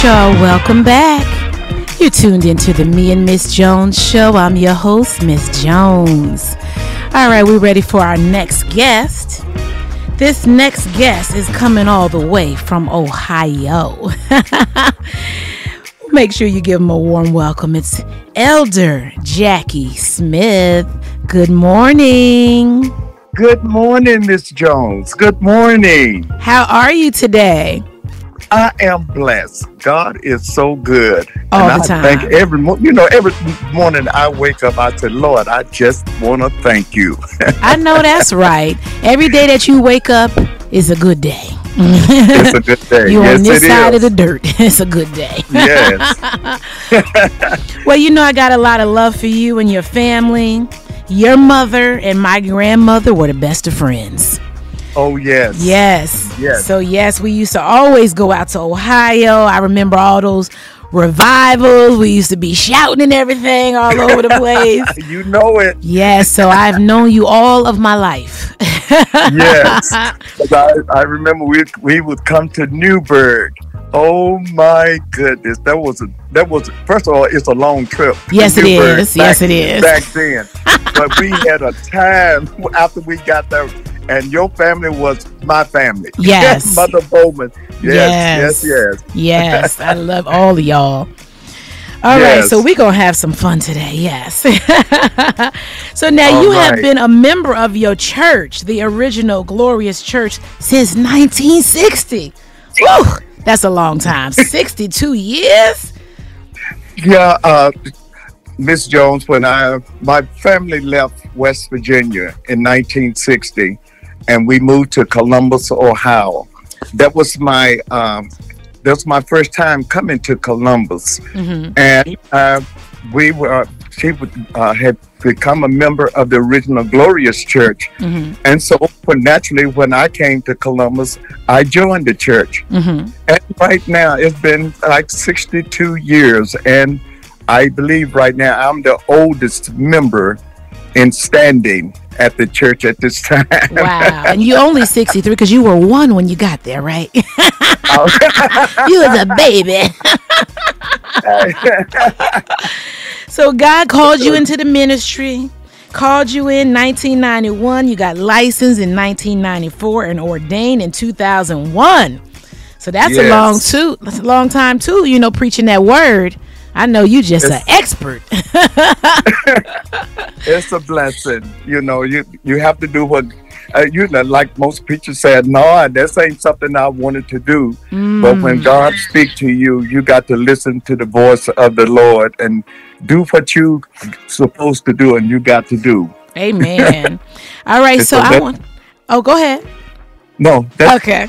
Y'all, welcome back. You're tuned into the Me and Miss Jones Show. I'm your host, Miss Jones. All right, we're ready for our next guest. This next guest is coming all the way from Ohio. Make sure you give him a warm welcome. It's Elder Jackie Smith. Good morning. Good morning, Miss Jones. Good morning. How are you today? I am blessed. God is so good. All the time. Thank every morning I wake up, I say, Lord, I just want to thank you. I know that's right. Every day that you wake up It's a good day. It's a good day. You're yes, on this side is. Of the dirt. It's a good day. Yes. Well, you know, I got a lot of love for you and your family. Your mother and my grandmother were the best of friends. Oh, yes. Yes. Yes. So, yes, we used to always go out to Ohio. I remember all those revivals. We used to be shouting and everything all over the place. You know it. Yes. So I've known you all of my life. Yes. I remember we would come to Newburgh. Oh my goodness. That was first of all, it's a long trip. Yes, it is. Yes, it is. Back then. But we had a time after we got there, and your family was my family. Yes. Mother Bowman. Yes. Yes. Yes. Yes. Yes. I love all of y'all. All yes. right. So we're going to have some fun today. Yes. So now all you right. have been a member of your church, the original Glorious Church, since 1960. Woo! That's a long time. 62 years? Yeah. Miss Jones, when my family left West Virginia in 1960, and we moved to Columbus, Ohio. That was my first time coming to Columbus, mm-hmm. and she had become a member of the original Glorious Church, mm-hmm. and so naturally, when I came to Columbus, I joined the church, mm-hmm. and right now it's been like 62 years, and I believe right now I'm the oldest member in standing at the church at this time. Wow. And you only 63 because you were one when you got there, right? You was a baby. So God called you into the ministry, called you in 1991. You got licensed in 1994 and ordained in 2001. So that's yes. a long time too, you know, preaching that word. I know you just an expert. It's a blessing. You know, you have to do what, you know, like most preachers said, no, this ain't something I wanted to do. Mm. But when God speaks to you, you got to listen to the voice of the Lord and do what you supposed to do and you got to do. Amen. All right. So I want, go ahead. No. That's, okay.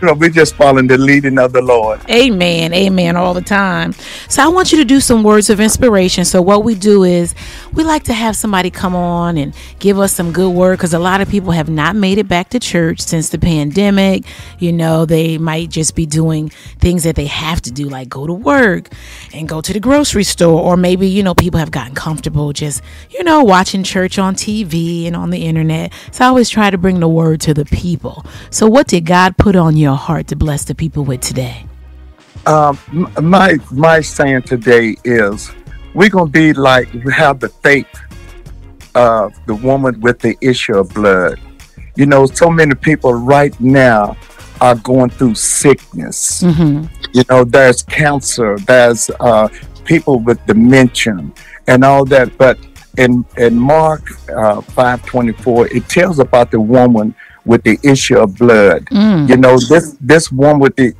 You know, we're just following the leading of the Lord. Amen. Amen. All the time. So I want you to do some words of inspiration. So what we do is we like to have somebody come on and give us some good word, because a lot of people have not made it back to church since the pandemic. You know, they might just be doing things that they have to do, like go to work and go to the grocery store. Or maybe, you know, people have gotten comfortable just, you know, watching church on TV and on the internet. So I always try to bring the word to the people. So what did God put on your heart to bless the people with today? My saying today is we're gonna be like, we have the faith of the woman with the issue of blood. You know, so many people right now are going through sickness. Mm-hmm. You know, there's cancer, there's people with dementia and all that. But in Mark 5:24, it tells about the woman with the issue of blood. Mm. You know, this woman with the,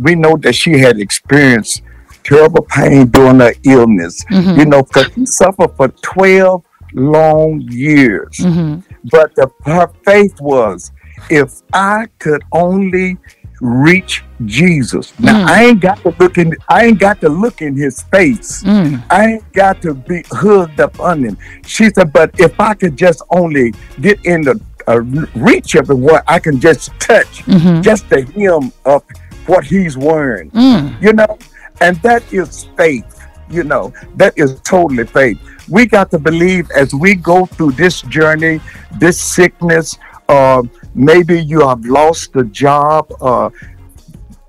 we know that she had experienced terrible pain during her illness, mm-hmm. you know, because she suffered for 12 long years. Mm-hmm. But her faith was, if I could only reach Jesus. Now, I ain't got to look in his face. Mm. I ain't got to be hooded up on him. She said, but if I could just only get in the reach up and what I can just touch, mm-hmm. just the hem of what he's wearing, you know, and that is faith, you know, that is totally faith. We got to believe as we go through this journey, this sickness, maybe you have lost a job,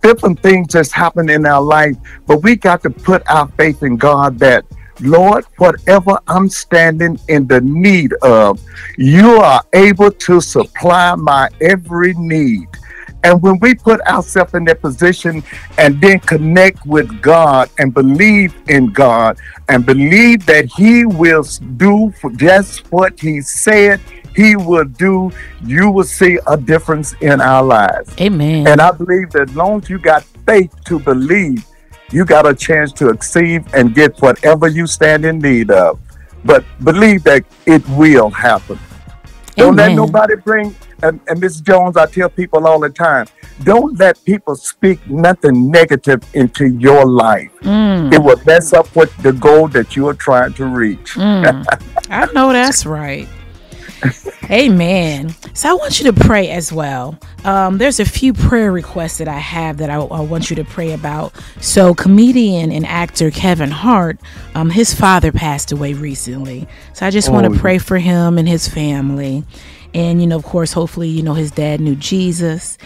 different things that's happened in our life, but we got to put our faith in God that, Lord, whatever I'm standing in the need of, you are able to supply my every need. And when we put ourselves in that position and then connect with God and believe in God and believe that he will do just what he said he will do, you will see a difference in our lives. Amen. And I believe that as long as you got faith to believe, you got a chance to exceed and get whatever you stand in need of. But believe that it will happen. Don't let nobody bring and Ms. Jones, I tell people all the time, don't let people speak nothing negative into your life. Mm. It will mess up with the goal that you are trying to reach. Mm. I know that's right. Amen. So I want you to pray as well. There's a few prayer requests that I have that I want you to pray about. So comedian and actor Kevin Hart, his father passed away recently. So I just want to pray for him and his family. And, you know, of course, hopefully, you know, his dad knew Jesus.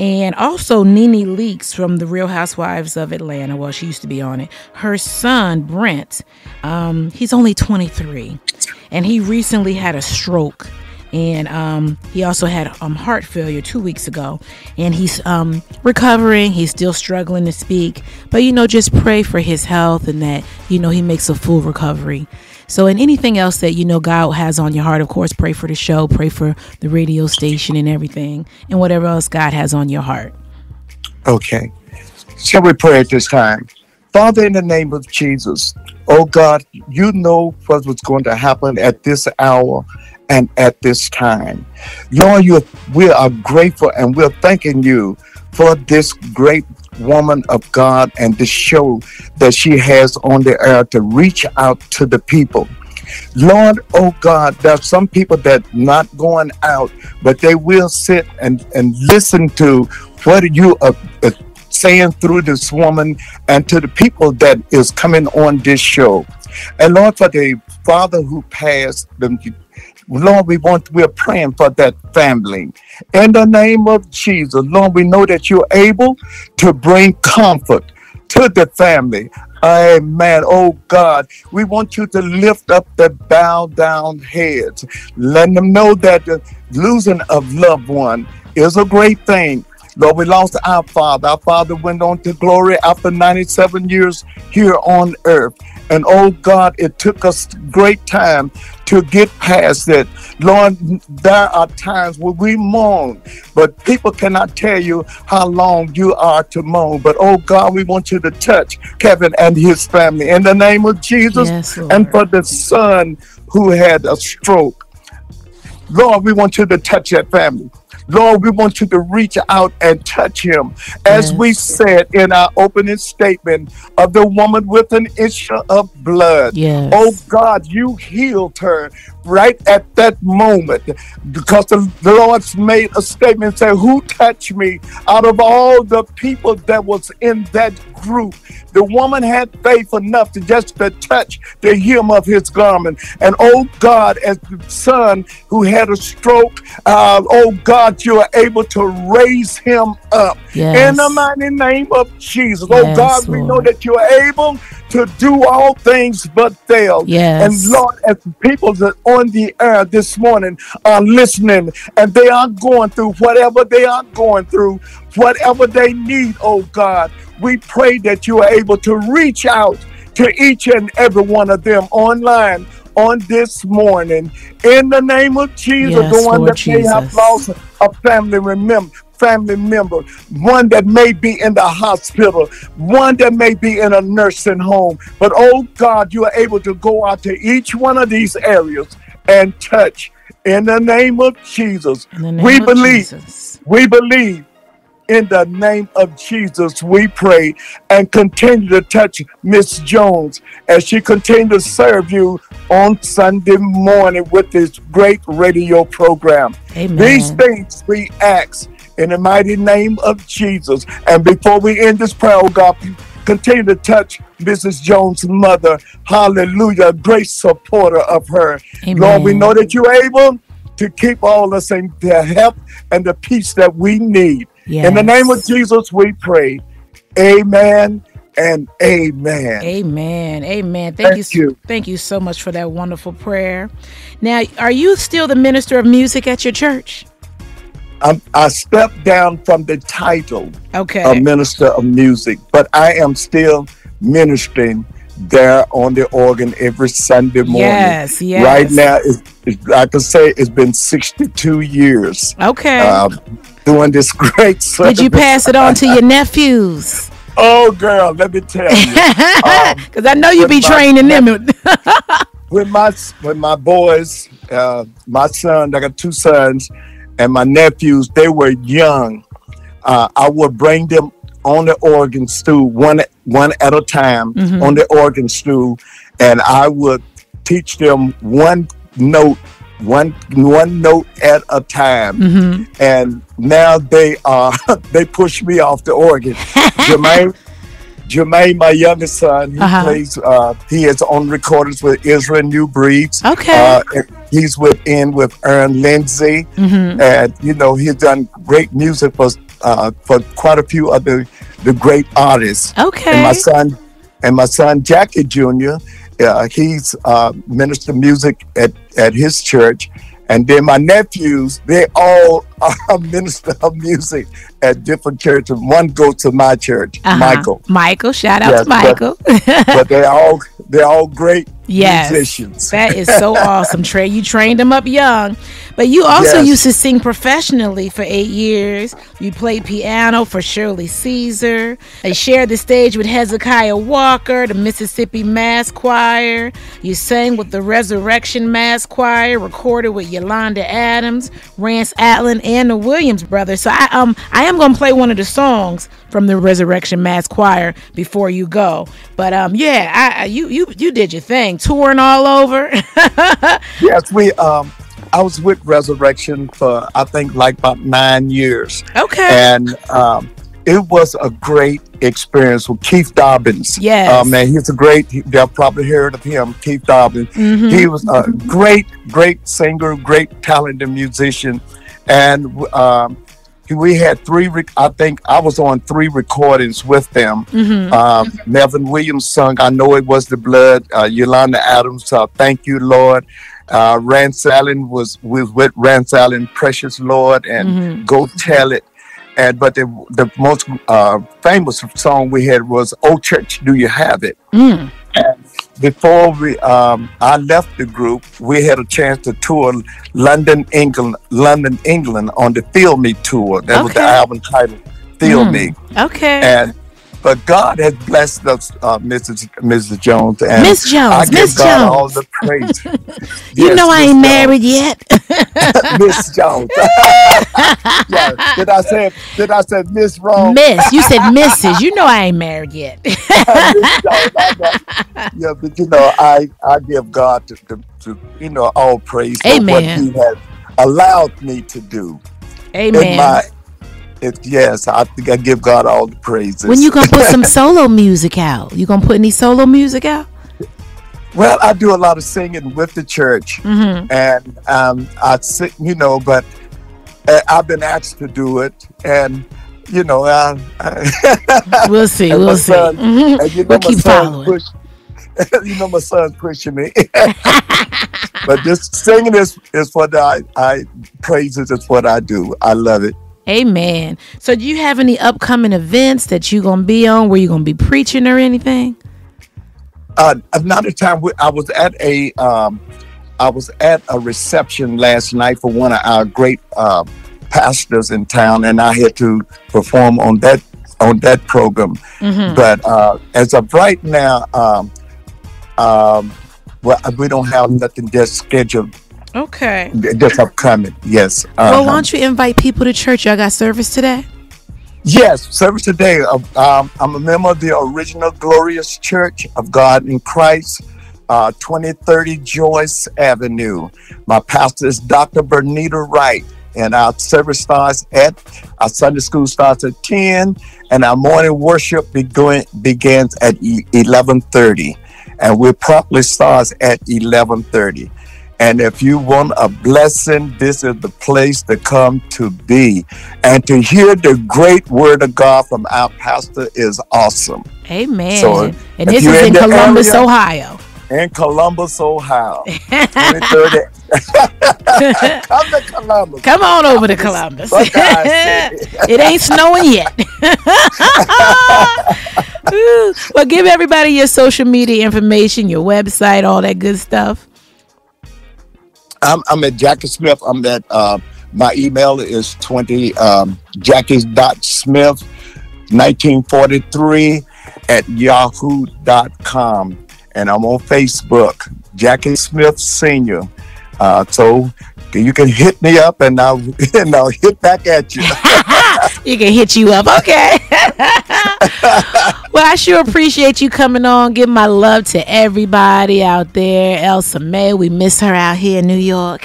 And also Nene Leakes from the Real Housewives of Atlanta. Well, she used to be on it. Her son, Brent, he's only 23. And he recently had a stroke. And he also had heart failure 2 weeks ago. And he's recovering. He's still struggling to speak. But, you know, just pray for his health and that, you know, he makes a full recovery. So, and anything else that, you know, God has on your heart, of course, pray for the show, pray for the radio station and everything, and whatever else God has on your heart. Okay. Shall we pray at this time? Father, in the name of Jesus, oh God, you know what's going to happen at this hour and at this time. Lord, we are grateful and we're thanking you for this great woman of God and the show that she has on the air to reach out to the people. Lord, oh God, there are some people that are not going out, but they will sit and listen to what you are saying through this woman and to the people that is coming on this show. And Lord, for the father who passed, Lord, we're praying for that family. In the name of Jesus, Lord, we know that you're able to bring comfort to the family. Amen. Oh, God, we want you to lift up the bowed down heads. Let them know that the losing of loved one is a great thing. Lord, we lost our father. Our father went on to glory after 97 years here on earth. And, oh, God, it took us great time to get past it. Lord, there are times where we mourn, but people cannot tell you how long you are to mourn. But, oh, God, we want you to touch Kevin and his family in the name of Jesus. Yes, and for the son who had a stroke. Lord, we want you to touch that family. Lord, we want you to reach out and touch him. As we said in our opening statement of the woman with an issue of blood. Yes. Oh, God, you healed her right at that moment because the Lord made a statement saying, who touched me out of all the people that was in that group? The woman had faith enough to just to touch the hem of his garment. And, oh, God, as the son who had a stroke, oh, God, you are able to raise him up. Yes. In the mighty name of Jesus. Yes, oh God, Lord, we know that you are able to do all things but fail. Yes. And Lord, as people that are on the air this morning are listening and they are going through whatever they are going through, whatever they need, oh God, we pray that you are able to reach out to each and every one of them online on this morning. In the name of Jesus, the one Lord that may have lost a family member, one that may be in the hospital, one that may be in a nursing home. But, oh God, you are able to go out to each one of these areas and touch. In the name of Jesus, we believe. In the name of Jesus, we pray and continue to touch Miss Jones as she continues to serve you on Sunday morning with this great radio program. Amen. These things we ask in the mighty name of Jesus. And before we end this prayer, oh God, continue to touch Mrs. Jones' mother. Hallelujah. Great supporter of her. Amen. Lord, we know that you're able to keep all us in the help and the peace that we need. Yes. In the name of Jesus, we pray. Amen and amen. Amen. Amen. Thank you. Thank you so much for that wonderful prayer. Now, are you still the minister of music at your church? I stepped down from the title of minister of music, but I am still ministering there on the organ every Sunday morning. Yes, yes. Right now, I can say it's been 62 years. Okay. Doing this great service. Did you pass it on to your nephews? Oh, girl, let me tell you. Because I know you be training them. With my boys, my son, I got two sons, and my nephews, they were young. I would bring them on the organ stool, one at a time, mm-hmm. on the organ stool, and I would teach them one note at a time. Mm-hmm. And now they push me off the organ. Jermaine, my youngest son, he uh-huh. plays. He is on recordings with Israel New Breeds. Okay, he's with Aaron Lindsay, mm-hmm. and you know he's done great music for quite a few other the great artists. Okay, and my son Jackie Jr. He's minister music at his church. And then my nephews, they all are minister of music at different churches. One goes to my church, uh-huh. Michael. Michael, shout out to Michael. But they're all great musicians. That is so awesome, Trey. You trained them up young. But you also used to sing professionally for 8 years. You played piano for Shirley Caesar. They shared the stage with Hezekiah Walker, the Mississippi Mass Choir. You sang with the Resurrection Mass Choir, recorded with Yolanda Adams, Rance Atlan, and the Williams Brothers. So I am going to play one of the songs from the Resurrection Mass Choir before you go. But you did your thing, touring all over. Yes, I was with Resurrection for I think like about 9 years. Okay, and it was a great experience with Keith Dobbins. Yes, man, he's a great. They've probably heard of him, Keith Dobbins. Mm-hmm. He was a great singer, great talented musician, and. We had three. I think I was on 3 recordings with them. Mm-hmm. Melvin Williams sung "I Know It Was the Blood." Yolanda Adams, "Thank You, Lord." Rance Allen was with Rance Allen, "Precious Lord," and mm-hmm. "Go Tell It." And but the most famous song we had was "Oh Church, Do You Have It." Mm. And before I left the group, we had a chance to tour London, England on the Feel Me tour. That was the album title, Feel Me. Okay. But God has blessed us, Mrs. Jones. And Miss Jones, I give God all the praise. You know I ain't married yet. Miss Jones. Yes. Did I say Miss wrong? Miss. You said Mrs. You know I ain't married yet. Miss Jones, yeah, but you know, I give God to you know all praise Amen. For what He has allowed me to do. Amen. Yes, I think I give God all the praises. When you gonna put some solo music out? You gonna put any solo music out? Well, I do a lot of singing with the church, mm-hmm. and I sing, you know, but I've been asked to do it, and you know, we'll see, we'll see. Son, mm-hmm. and you know, we'll keep following. You know, my son's pushing me. But this singing is what I praises is what I do. I love it. Amen. So do you have any upcoming events that you're going to be on where you're going to be preaching or anything? Another time I was at a reception last night for one of our great pastors in town, and I had to perform on that program. Mm-hmm. But as of right now, well, we don't have nothing just scheduled. Okay. That's upcoming, yes. Well, why don't you invite people to church? Y'all got service today? Yes, service today. I'm a member of the original Glorious Church of God in Christ, 2030 Joyce Avenue. My pastor is Dr. Bernita Wright, and our Sunday school starts at 10, and our morning worship begins at 11:30, and we properly starts at 11:30. And if you want a blessing, this is the place to come to be. And to hear the great word of God from our pastor is awesome. Amen. So and this is in Columbus, area, Ohio. In Columbus, Ohio. 2030. Come to Columbus. Come on over to Columbus. It ain't snowing yet. Well, give everybody your social media information, your website, all that good stuff. I'm at Jackie Smith. I'm at my email is jackie.smith1943 at yahoo.com, and I'm on Facebook, Jackie Smith Senior. So you can hit me up and I'll hit back at you. You can hit you up. Okay. Well, I sure appreciate you coming on. Give my love to everybody out there. Elsa Mae, we miss her out here in New York.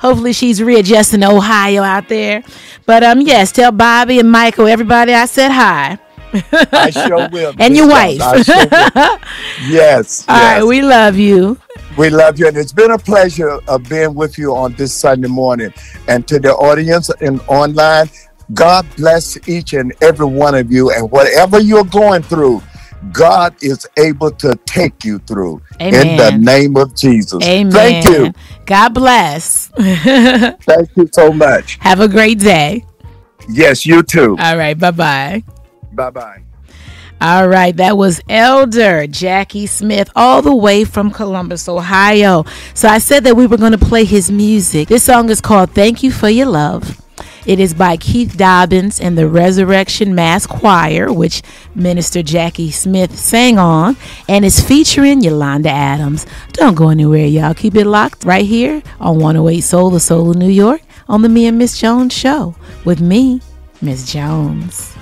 Hopefully she's readjusting to Ohio out there. But yes, tell Bobby and Michael, everybody, I said hi. I sure will. And your wife. Sure yes. All right, we love you. We love you, and it's been a pleasure of being with you on this Sunday morning. And to the audience and online, God bless each and every one of you. And whatever you're going through, God is able to take you through. Amen. In the name of Jesus. Amen. Thank you. God bless. Thank you so much. Have a great day. Yes, you too. All right. Bye-bye. Bye-bye. All right, that was Elder Jackie Smith all the way from Columbus, Ohio. So I said that we were going to play his music. This song is called Thank You For Your Love. It is by Keith Dobbins and the Resurrection Mass Choir, which Minister Jackie Smith sang on, and is featuring Yolanda Adams. Don't go anywhere, y'all. Keep it locked right here on 108 Soul, the Soul of New York, on the Me and Miss Jones Show with me, Miss Jones.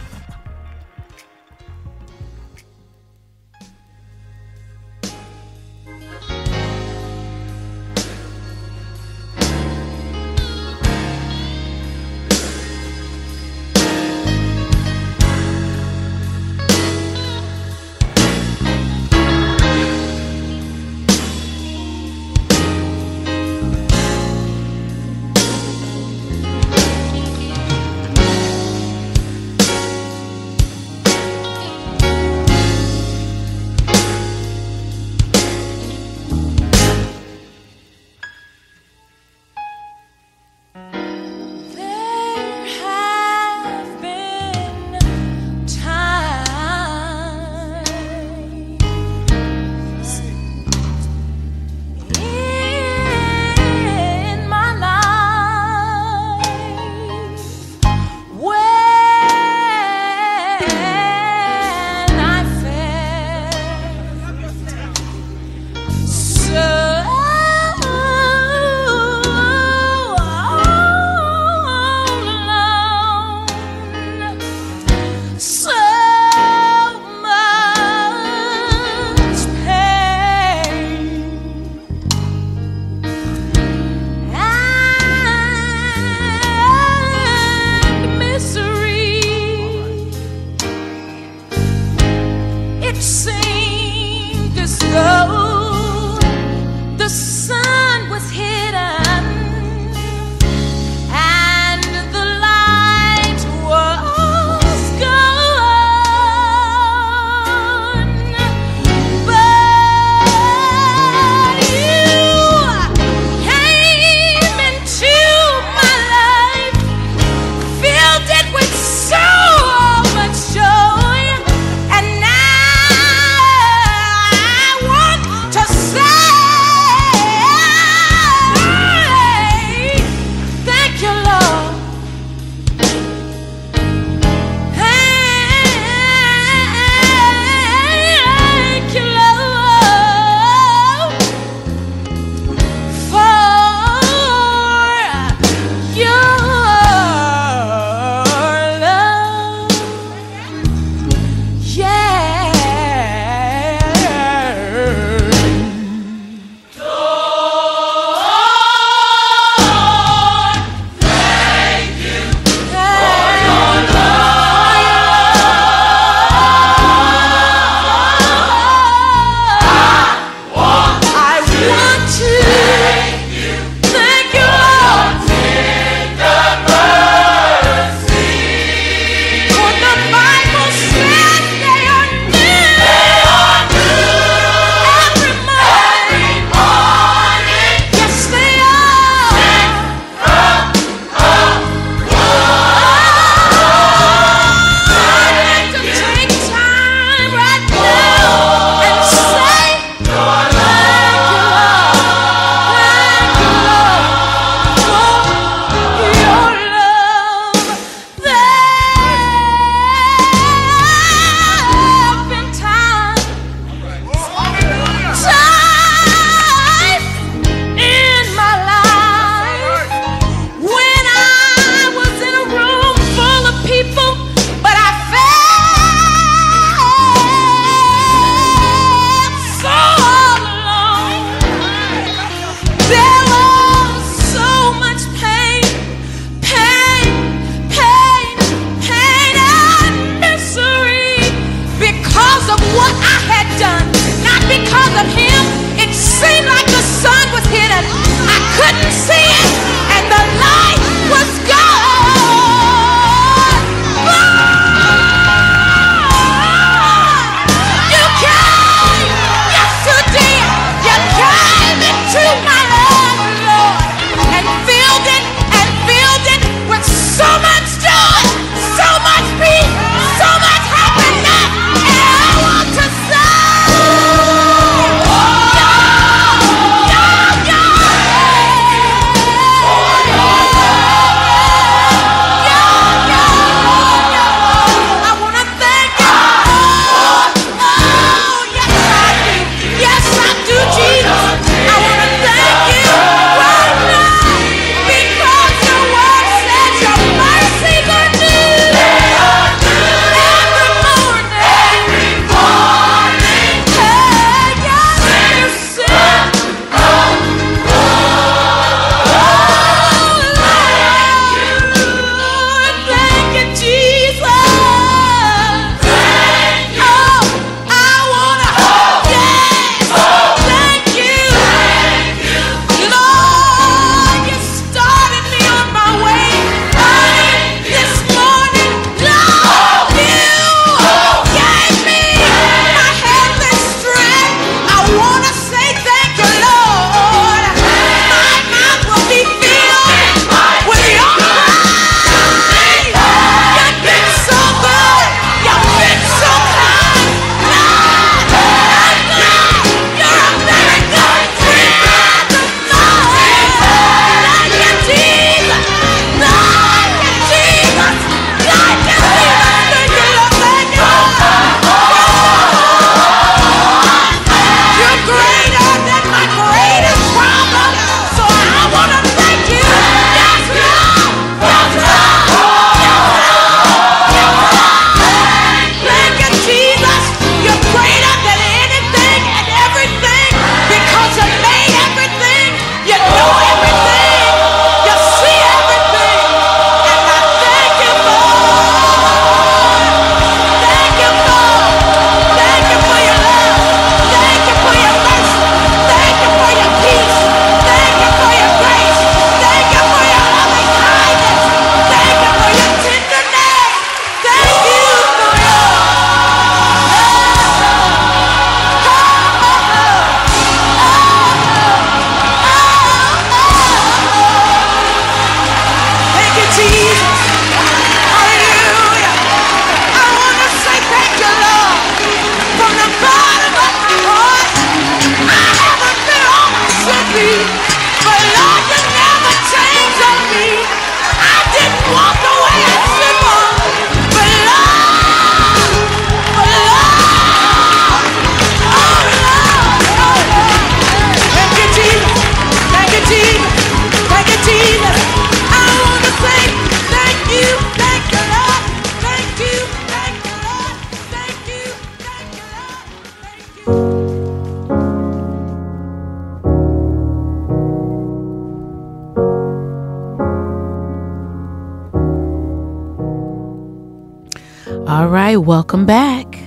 All right, welcome back.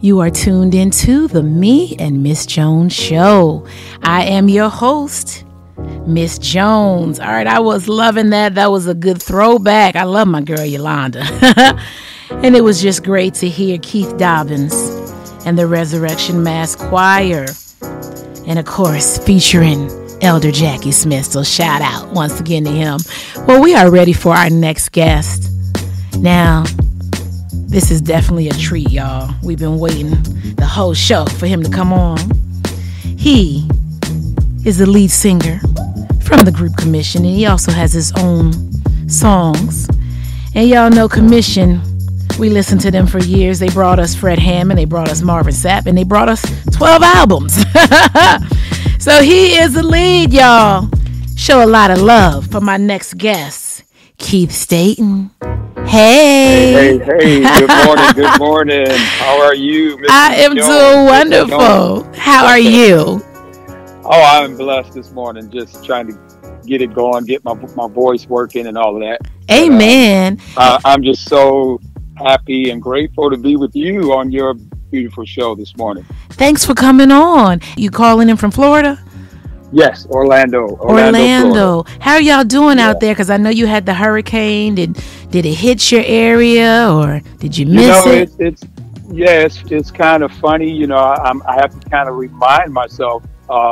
You are tuned into the Me and Miss Jones show. I am your host, Miss Jones. All right, I was loving that. That was a good throwback. I love my girl Yolanda. And it was just great to hear Keith Dobbins and the Resurrection Mass Choir. And of course, featuring Elder Jackie Smith. So shout out once again to him. Well, we are ready for our next guest. Now, this is definitely a treat, y'all. We've been waiting the whole show for him to come on. He is the lead singer from the group Commissioned, and he also has his own songs. And y'all know Commissioned, we listened to them for years. They brought us Fred Hammond, they brought us Marvin Sapp, and they brought us 12 albums. So he is the lead, y'all. Show a lot of love for my next guest, Keith Stanton. Hey. Hey. Good morning. How are you, Mrs. I am Jones? Doing wonderful. How are you? Oh, I'm blessed this morning. Just trying to get it going, get my voice working and all of that. Amen. I'm just so happy and grateful to be with you on your beautiful show this morning. Thanks for coming on. You calling in from Florida? Yes, Orlando. How are y'all doing out there? Because I know you had the hurricane. Did it hit your area, or did you miss it? It's kind of funny. You know, I have to kind of remind myself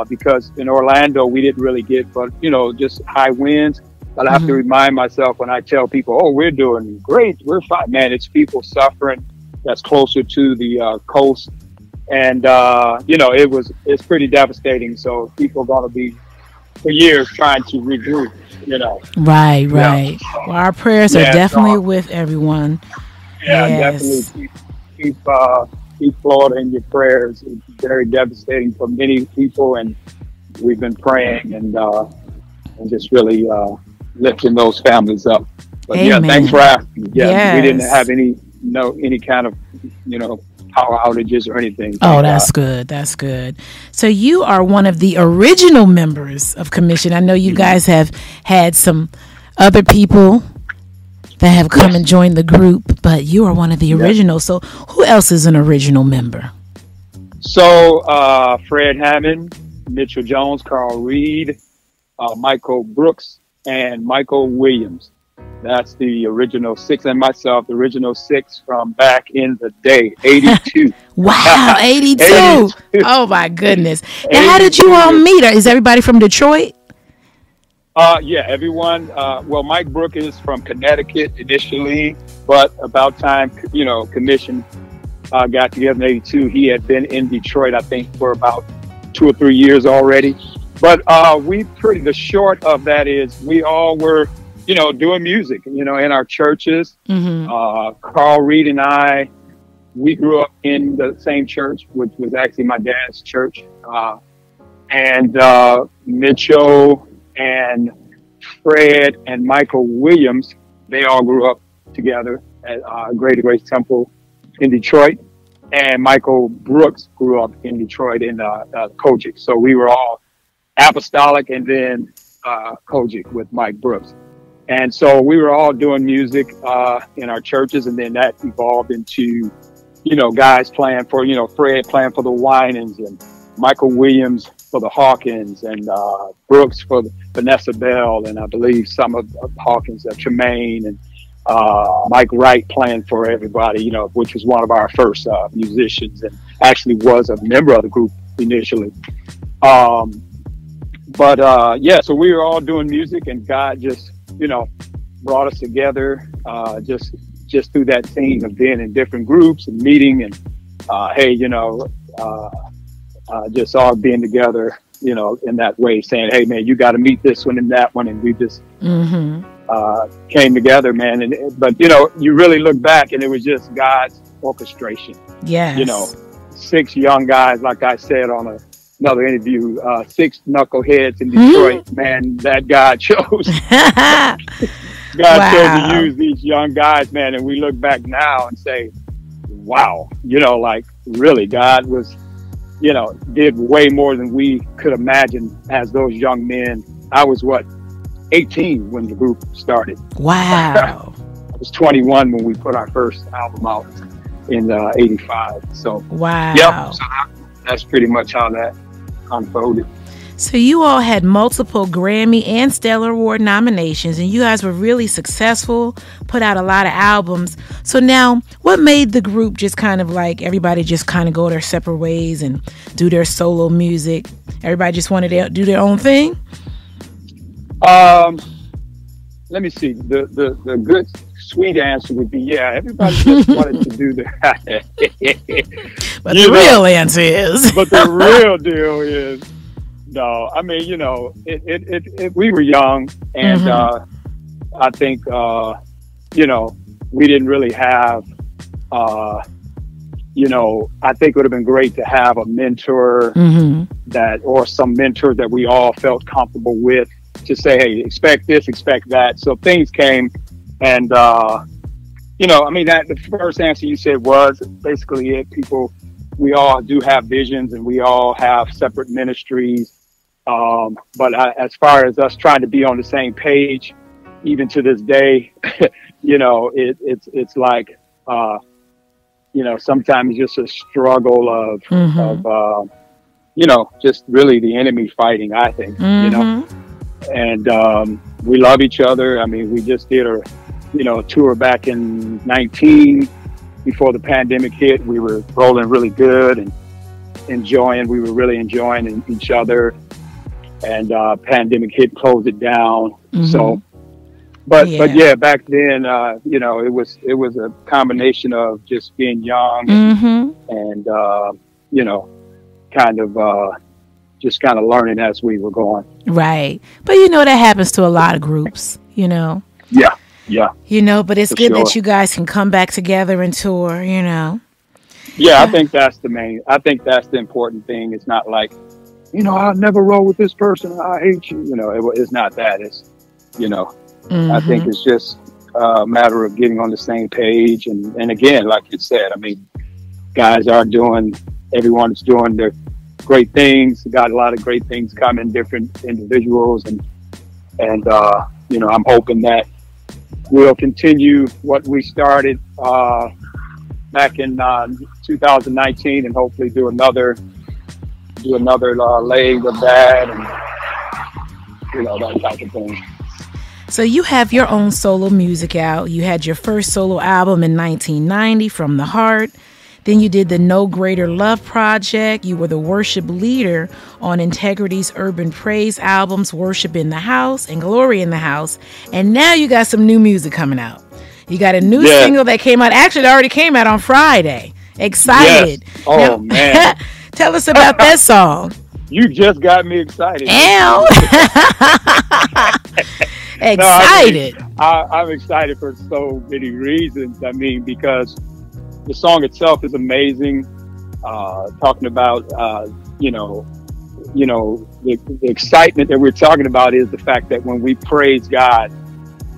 because in Orlando we didn't really get, but you know, just high winds. But I have to remind myself when I tell people, "Oh, we're doing great. We're fine." Man, it's people suffering that's closer to the coast. And, you know, it's pretty devastating. So people are going to be for years trying to regroup, you know. Right. Yeah. Well, our prayers are definitely with everyone. Yeah, definitely. Keep Florida in your prayers. It's very devastating for many people. And we've been praying and just really lifting those families up. But Amen. Yeah, thanks for asking. Yeah, yes. We didn't have any kind of, you know, power outages or anything. Oh, that's good. That's good. So you are one of the original members of Commission. I know you guys have had some other people that have come and joined the group, but you are one of the originals. So who else is an original member? So Fred Hammond, Mitchell Jones, Carl Reed, Michael Brooks, and Michael Williams. That's the original six, and myself, the original six from back in the day, 82. Wow, 82. 82. Oh, my goodness. Now, how did you all meet? Is everybody from Detroit? Yeah, everyone. Well, Mike Brook is from Connecticut initially, but about time, you know, Commission got together in 82. He had been in Detroit, I think, for about 2 or 3 years already. But the short of that is we all were, you know, doing music, you know, in our churches. Carl Reed and I, we grew up in the same church, which was actually my dad's church. And Mitchell and Fred and Michael Williams, they all grew up together at Greater Grace Temple in Detroit. And Michael Brooks grew up in Detroit in Kojic. So we were all apostolic and then Kojic with Mike Brooks. And so we were all doing music in our churches, and then that evolved into, you know, guys playing for, you know, Fred playing for the Winans and Michael Williams for the Hawkins and Brooks for Vanessa Bell, and I believe some of Hawkins, Tremaine and Mike Wright playing for everybody, you know, which was one of our first musicians and actually was a member of the group initially. So we were all doing music, and God just, you know, brought us together just through that scene of being in different groups and meeting and just all being together, you know, in that way, saying, hey man, you got to meet this one and that one, and we just came together, man. And but you know, you really look back and it was just God's orchestration. Yes, you know, six young guys, like I said on another interview, six knuckleheads in Detroit, man, that God chose. God chose to use these young guys, man. And we look back now and say, wow, you know, like really God was, you know, did way more than we could imagine as those young men. I was 18 when the group started. Wow. was 21 when we put our first album out in 85. So wow. Yep, so that's pretty much how that unfolded. So you all had multiple Grammy and Stellar Award nominations, and you guys were really successful, put out a lot of albums. So now, what made the group just kind of like everybody just kind of go their separate ways and do their solo music? Everybody just wanted to do their own thing? Let me see. The good sweet answer would be, yeah, everybody just wanted to do that. But the real answer is. But the real deal is, no, I mean, you know, we were young, and mm-hmm. I think, you know, we didn't really have, you know, I think it would have been great to have a mentor mm-hmm. or some mentor that we all felt comfortable with to say, hey, expect this, expect that. So things came, and, you know, I mean, the first answer you said was basically it. We all do have visions, and we all have separate ministries. But as far as us trying to be on the same page, even to this day, you know, it's like, you know, sometimes just a struggle of, mm-hmm. You know, just really the enemy fighting, I think, mm-hmm. you know, and, we love each other. I mean, we just did a, you know, tour back in 19 before the pandemic hit. We were rolling really good and enjoying each other, and pandemic hit, closed it down. Mm-hmm. So but yeah back then, you know, it was a combination of just being young, mm-hmm. and you know, kind of just kind of learning as we were going, right? But you know, that happens to a lot of groups, you know. Yeah. You know, but it's good sure. that you guys can come back together and tour, you know. Yeah, I think that's the important thing. It's not like, you know, I'll never roll with this person, I hate you. You know, it's not that. It's, you know, mm-hmm. I think it's just a matter of getting on the same page. And again, like you said, I mean, everyone's doing their great things. Got a lot of great things coming, different individuals. And you know, I'm hoping that we'll continue what we started back in 2019, and hopefully do another leg of that, and you know, that type of thing. So you have your own solo music out. You had your first solo album in 1990, From the Heart. Then you did the No Greater Love Project. You were the worship leader on Integrity's Urban Praise albums, Worship in the House and Glory in the House. And now you got some new music coming out. You got a new single that came out. Actually, it already came out on Friday. Excited. Yes. Oh, now, man. Tell us about that song. You just got me excited. Ow. Excited. No, I mean, I'm excited for so many reasons. I mean, because the song itself is amazing, talking about, you know, the excitement that we're talking about is the fact that when we praise God,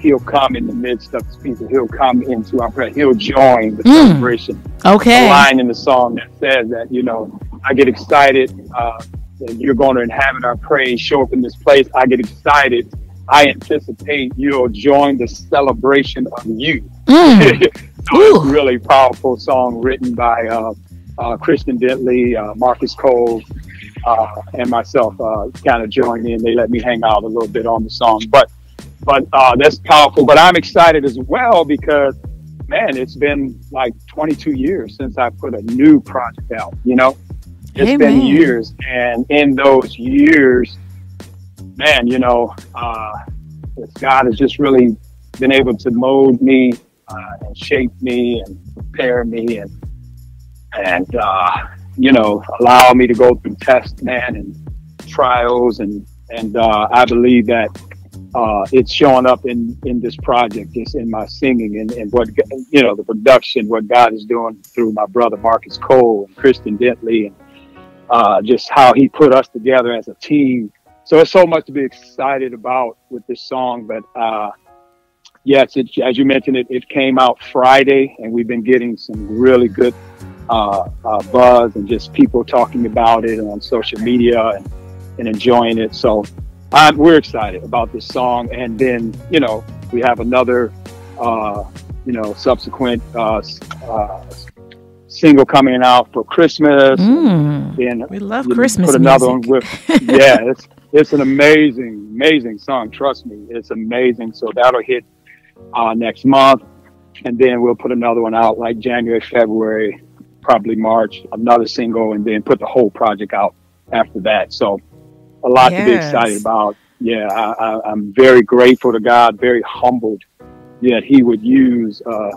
he'll come in the midst of his people. He'll come into our prayer. He'll join the celebration. Okay. The line in the song that says that, you know, I get excited, that you're going to inhabit our praise, show up in this place. I get excited. I anticipate you'll join the celebration of you. Mm. So it's a really powerful song written by Kristen Dentley, Marcus Cole, and myself. Kind of joined in. They let me hang out a little bit on the song, but that's powerful. But I'm excited as well because, man, it's been like 22 years since I put a new project out. You know, it's been years, and in those years, man, you know, God has just really been able to mold me. And shape me and prepare me and you know, allow me to go through tests, man, and trials, and I believe that it's showing up in this project, just in my singing and what, you know, the production, what God is doing through my brother Marcus Cole and Kristen Dentley, and just how he put us together as a team. So it's so much to be excited about with this song, but yes, as you mentioned, it came out Friday, and we've been getting some really good buzz and just people talking about it on social media and enjoying it. So we're excited about this song. And then, you know, we have another you know, subsequent single coming out for Christmas. Then we love Christmas. Put another one with it's an amazing song. Trust me, it's amazing. So that'll hit next month, and then we'll put another one out like January, February, probably March. Another single, and then put the whole project out after that. So a lot to be excited about. Yeah, I'm very grateful to God, very humbled that He would use a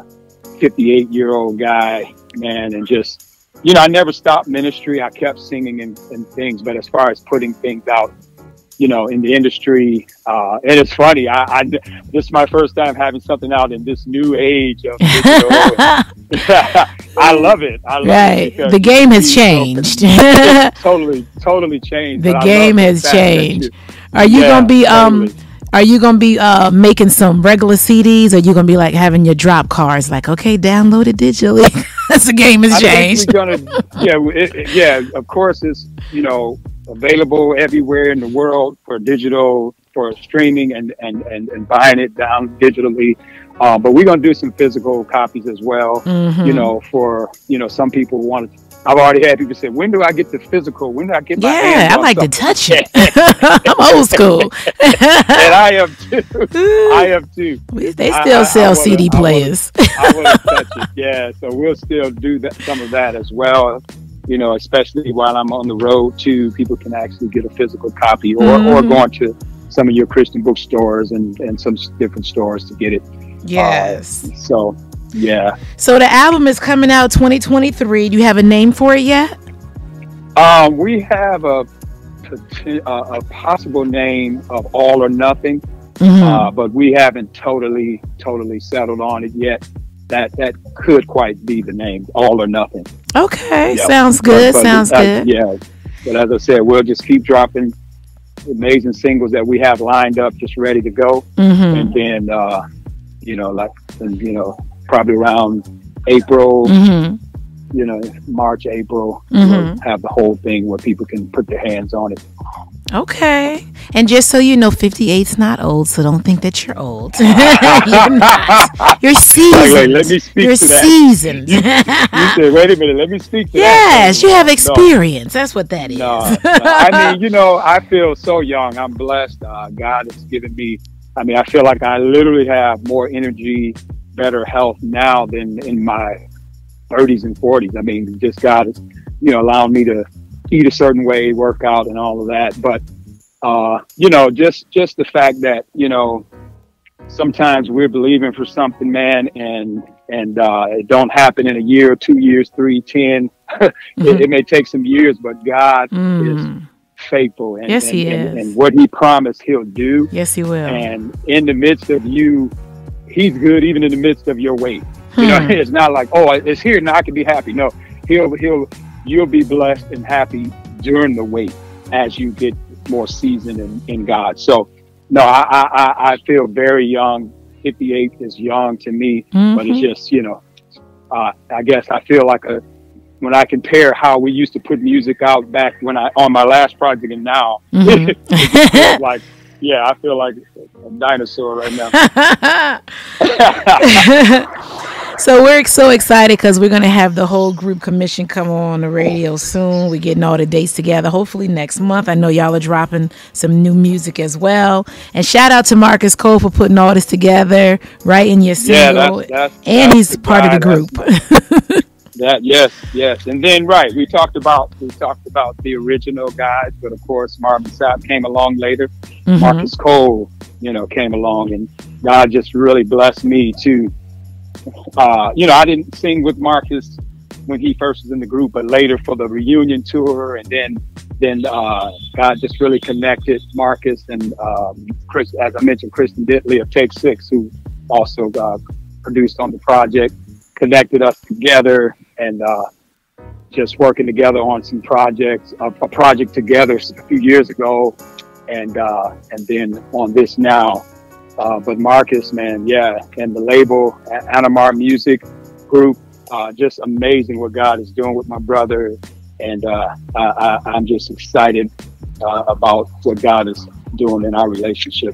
58-year-old guy, man, and just, you know, I never stopped ministry. I kept singing and things, but as far as putting things out, you know, in the industry, and it's funny, this is my first time having something out in this new age of video. I love it. I love it. The game has changed. Totally changed. The game has changed. Are you gonna be Are you gonna be making some regular CDs? Or are you gonna be like having your drop cards? Like, okay, download it digitally. The game has changed. Of course, it's, you know, available everywhere in the world for digital, for streaming, and buying it down digitally. But we're gonna do some physical copies as well. You know, for, you know, some people want to. I've already had people say, when do I get the physical? When do I get my hands on something? To touch it. I'm old school. And I am too. They still sell CD players. I want to touch it, yeah. So we'll still do that, some of that as well. You know, especially while I'm on the road too, people can actually get a physical copy, or going to some of your Christian bookstores and some different stores to get it. Yes. So the album is coming out 2023. Do you have a name for it yet? We have a possible name of All or Nothing, but we haven't totally settled on it yet. That could quite be the name, All or Nothing. Okay, sounds good. Sounds good. Yeah, but as I said, we'll just keep dropping amazing singles that we have lined up, just ready to go, and then probably around April, March, April, we'll have the whole thing where people can put their hands on it. Okay. And just so you know, 58's not old, so don't think that you're old. You're not. You're seasoned. Wait, let me speak to that. You're seasoned. You said, wait a minute, let me speak to that. Yes, you have experience. No. That's what that is. No. I mean, you know, I feel so young. I'm blessed. God has given me, I mean, I feel like I literally have more energy, better health now than in my 30s and 40s. I mean, just God has, you know, allowed me to eat a certain way, work out and all of that. But, you know, just the fact that, you know, sometimes we're believing for something, man, and it don't happen in a year, 2 years, 3, 10. It may take some years, but God is faithful, and he is. And what He promised, He'll do. Yes, He will. And in the midst of you, He's good, even in the midst of your weight. You know, it's not like, oh, it's here now, I can be happy. No, you'll be blessed and happy during the wait as you get more seasoned in God. So, no, I feel very young. 58 is young to me, but it's just, you know, I guess I feel like when I compare how we used to put music out back when on my last project and now, it's like, yeah, I feel like a dinosaur right now. So we're so excited because we're going to have the whole group Commissioned come on the radio soon. We're getting all the dates together, hopefully next month. I know y'all are dropping some new music as well. And shout out to Marcus Cole for putting all this together, writing your single. And he's part of the group. Yes. And then, right, we talked about the original guys, but of course Marvin Sapp came along later. Marcus Cole, you know, came along, and God just really blessed me too. You know, I didn't sing with Marcus when he first was in the group, but later for the reunion tour, and then God just really connected Marcus and Chris, as I mentioned, Kristen Ditley of Take Six, who also produced on the project, connected us together, and just working together on some projects, a project together a few years ago, and then on this now. But Marcus, man, yeah, and the label, Anamar Music Group, just amazing what God is doing with my brother. And I'm just excited about what God is doing in our relationship.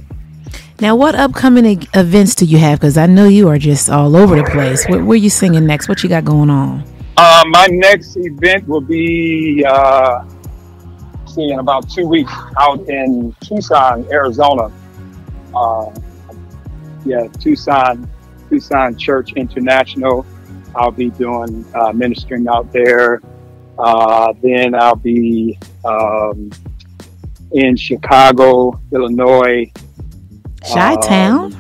Now, what upcoming events do you have? Because I know you are just all over the place. Where you singing next? What you got going on? My next event will be in about 2 weeks out in Tucson, Arizona. Tucson Church International. I'll be doing ministering out there. Then I'll be in Chicago, Illinois. Chi-Town?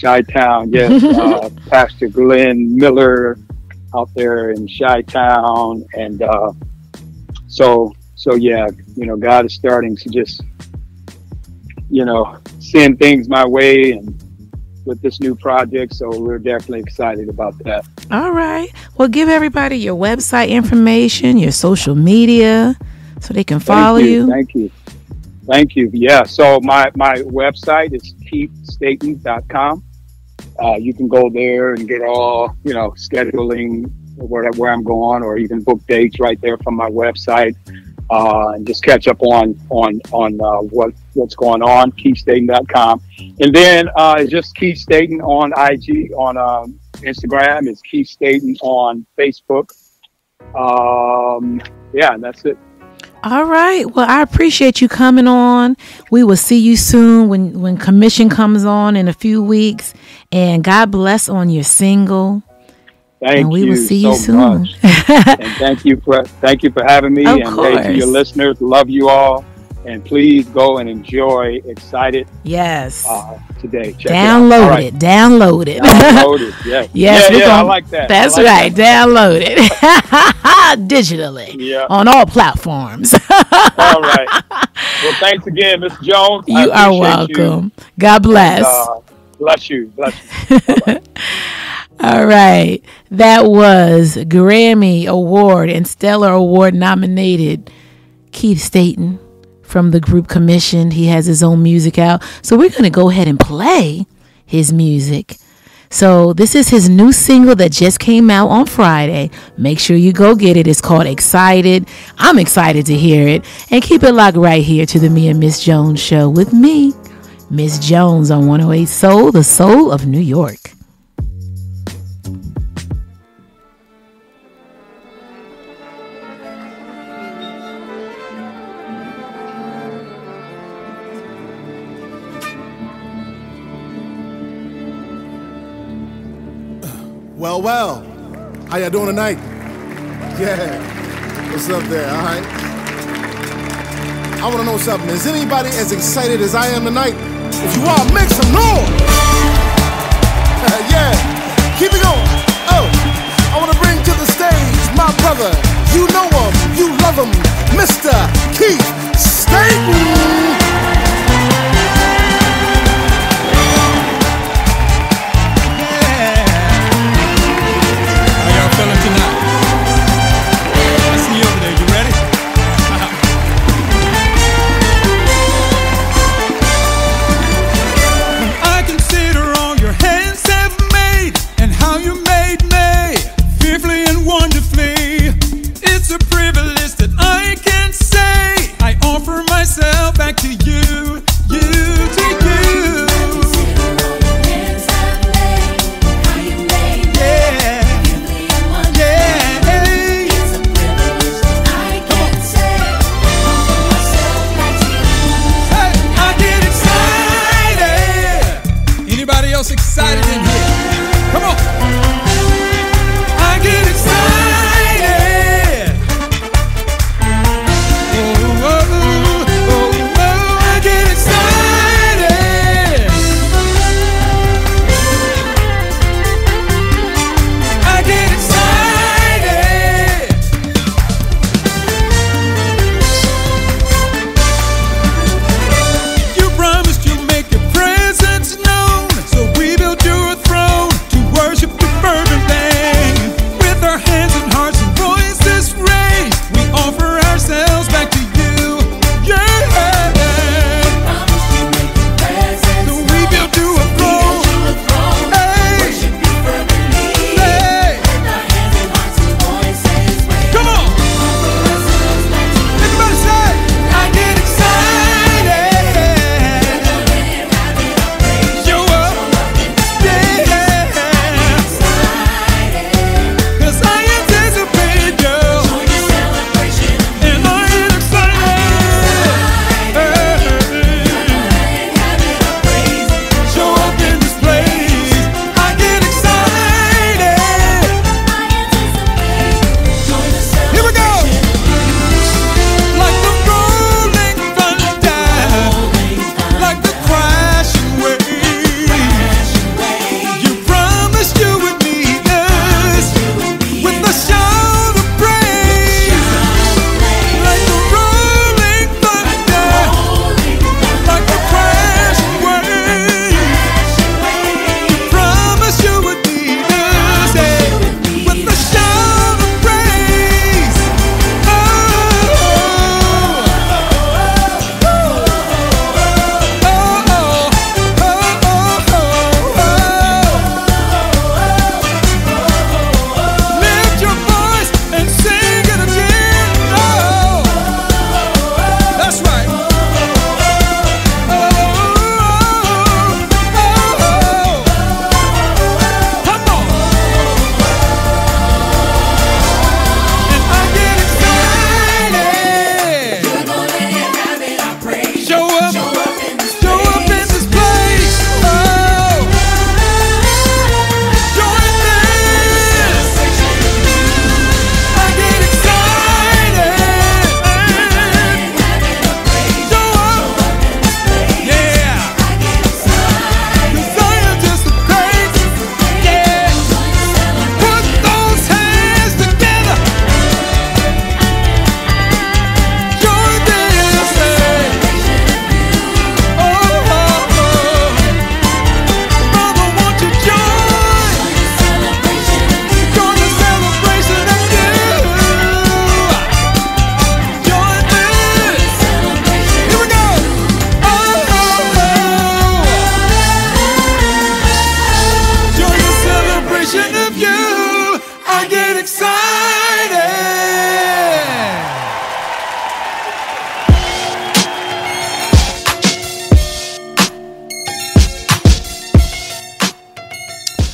Chi-Town, yes. Pastor Glenn Miller out there in Chi-Town. And so God is starting to just, send things my way and with this new project. So we're definitely excited about that. All right. Well, give everybody your website information, your social media, so they can follow you. Thank you. Yeah. So my website is keithstaten.com. You can go there and get all, scheduling where I'm going, or even book dates right there from my website. And just catch up on what's going on, KeithStaten.com. And then it's just Keith Staten on IG, on Instagram. It's Keith Staten on Facebook. And that's it. All right. Well, I appreciate you coming on. We will see you soon when Commission comes on in a few weeks. And God bless on your single. Thank you so much. And thank you for having me. Of course. Hey, to your listeners, love you all, and please go and enjoy Excited. Yes. Today, download it. Download it. Yes. I like that. That's like right. That. Download it digitally on all platforms. All right. Well, thanks again, Ms. Jones. You are welcome. You. God bless. And, bless you. Bless you. Bye-bye. All right, that was Grammy Award and Stellar Award nominated Keith Staten from the group Commissioned. He has his own music out. So we're going to go ahead and play his music. So this is his new single that just came out on Friday. Make sure you go get it. It's called Excited. I'm excited to hear it. And keep it locked right here to the Me and Miss Jones show with me, Miss Jones, on 108 Soul, the soul of New York. Well, how y'all doing tonight? Yeah, what's up there, all right? I want to know something. Is anybody as excited as I am tonight? If you are, make some noise! Yeah, keep it going. Oh, I want to bring to the stage my brother. You know him, you love him, Mr. Keith Staten. Back to you.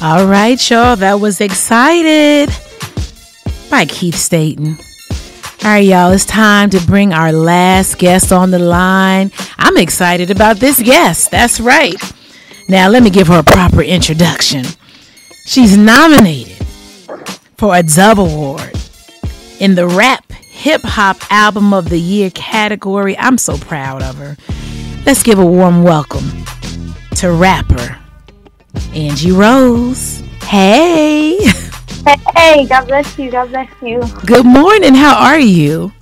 All right, y'all. That was Excited by Keith Staten. All right, y'all. It's time to bring our last guest on the line. I'm excited about this guest. That's right. Now, let me give her a proper introduction. She's nominated for a Dove Award in the Rap Hip Hop Album of the Year category. I'm so proud of her. Let's give a warm welcome to rapper Angie Rose. Hey. Hey, God bless you. God bless you. Good morning. How are you?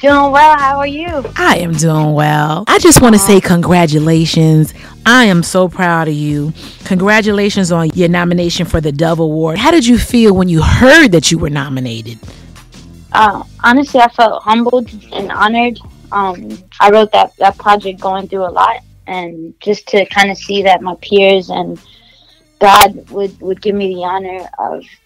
Doing well. How are you? I am doing well. I just want to say congratulations. I am so proud of you. Congratulations on your nomination for the Dove Award. How did you feel when you heard that you were nominated? Honestly, I felt humbled and honored. I wrote that project going through a lot, and just to kind of see that my peers and God would give me the honor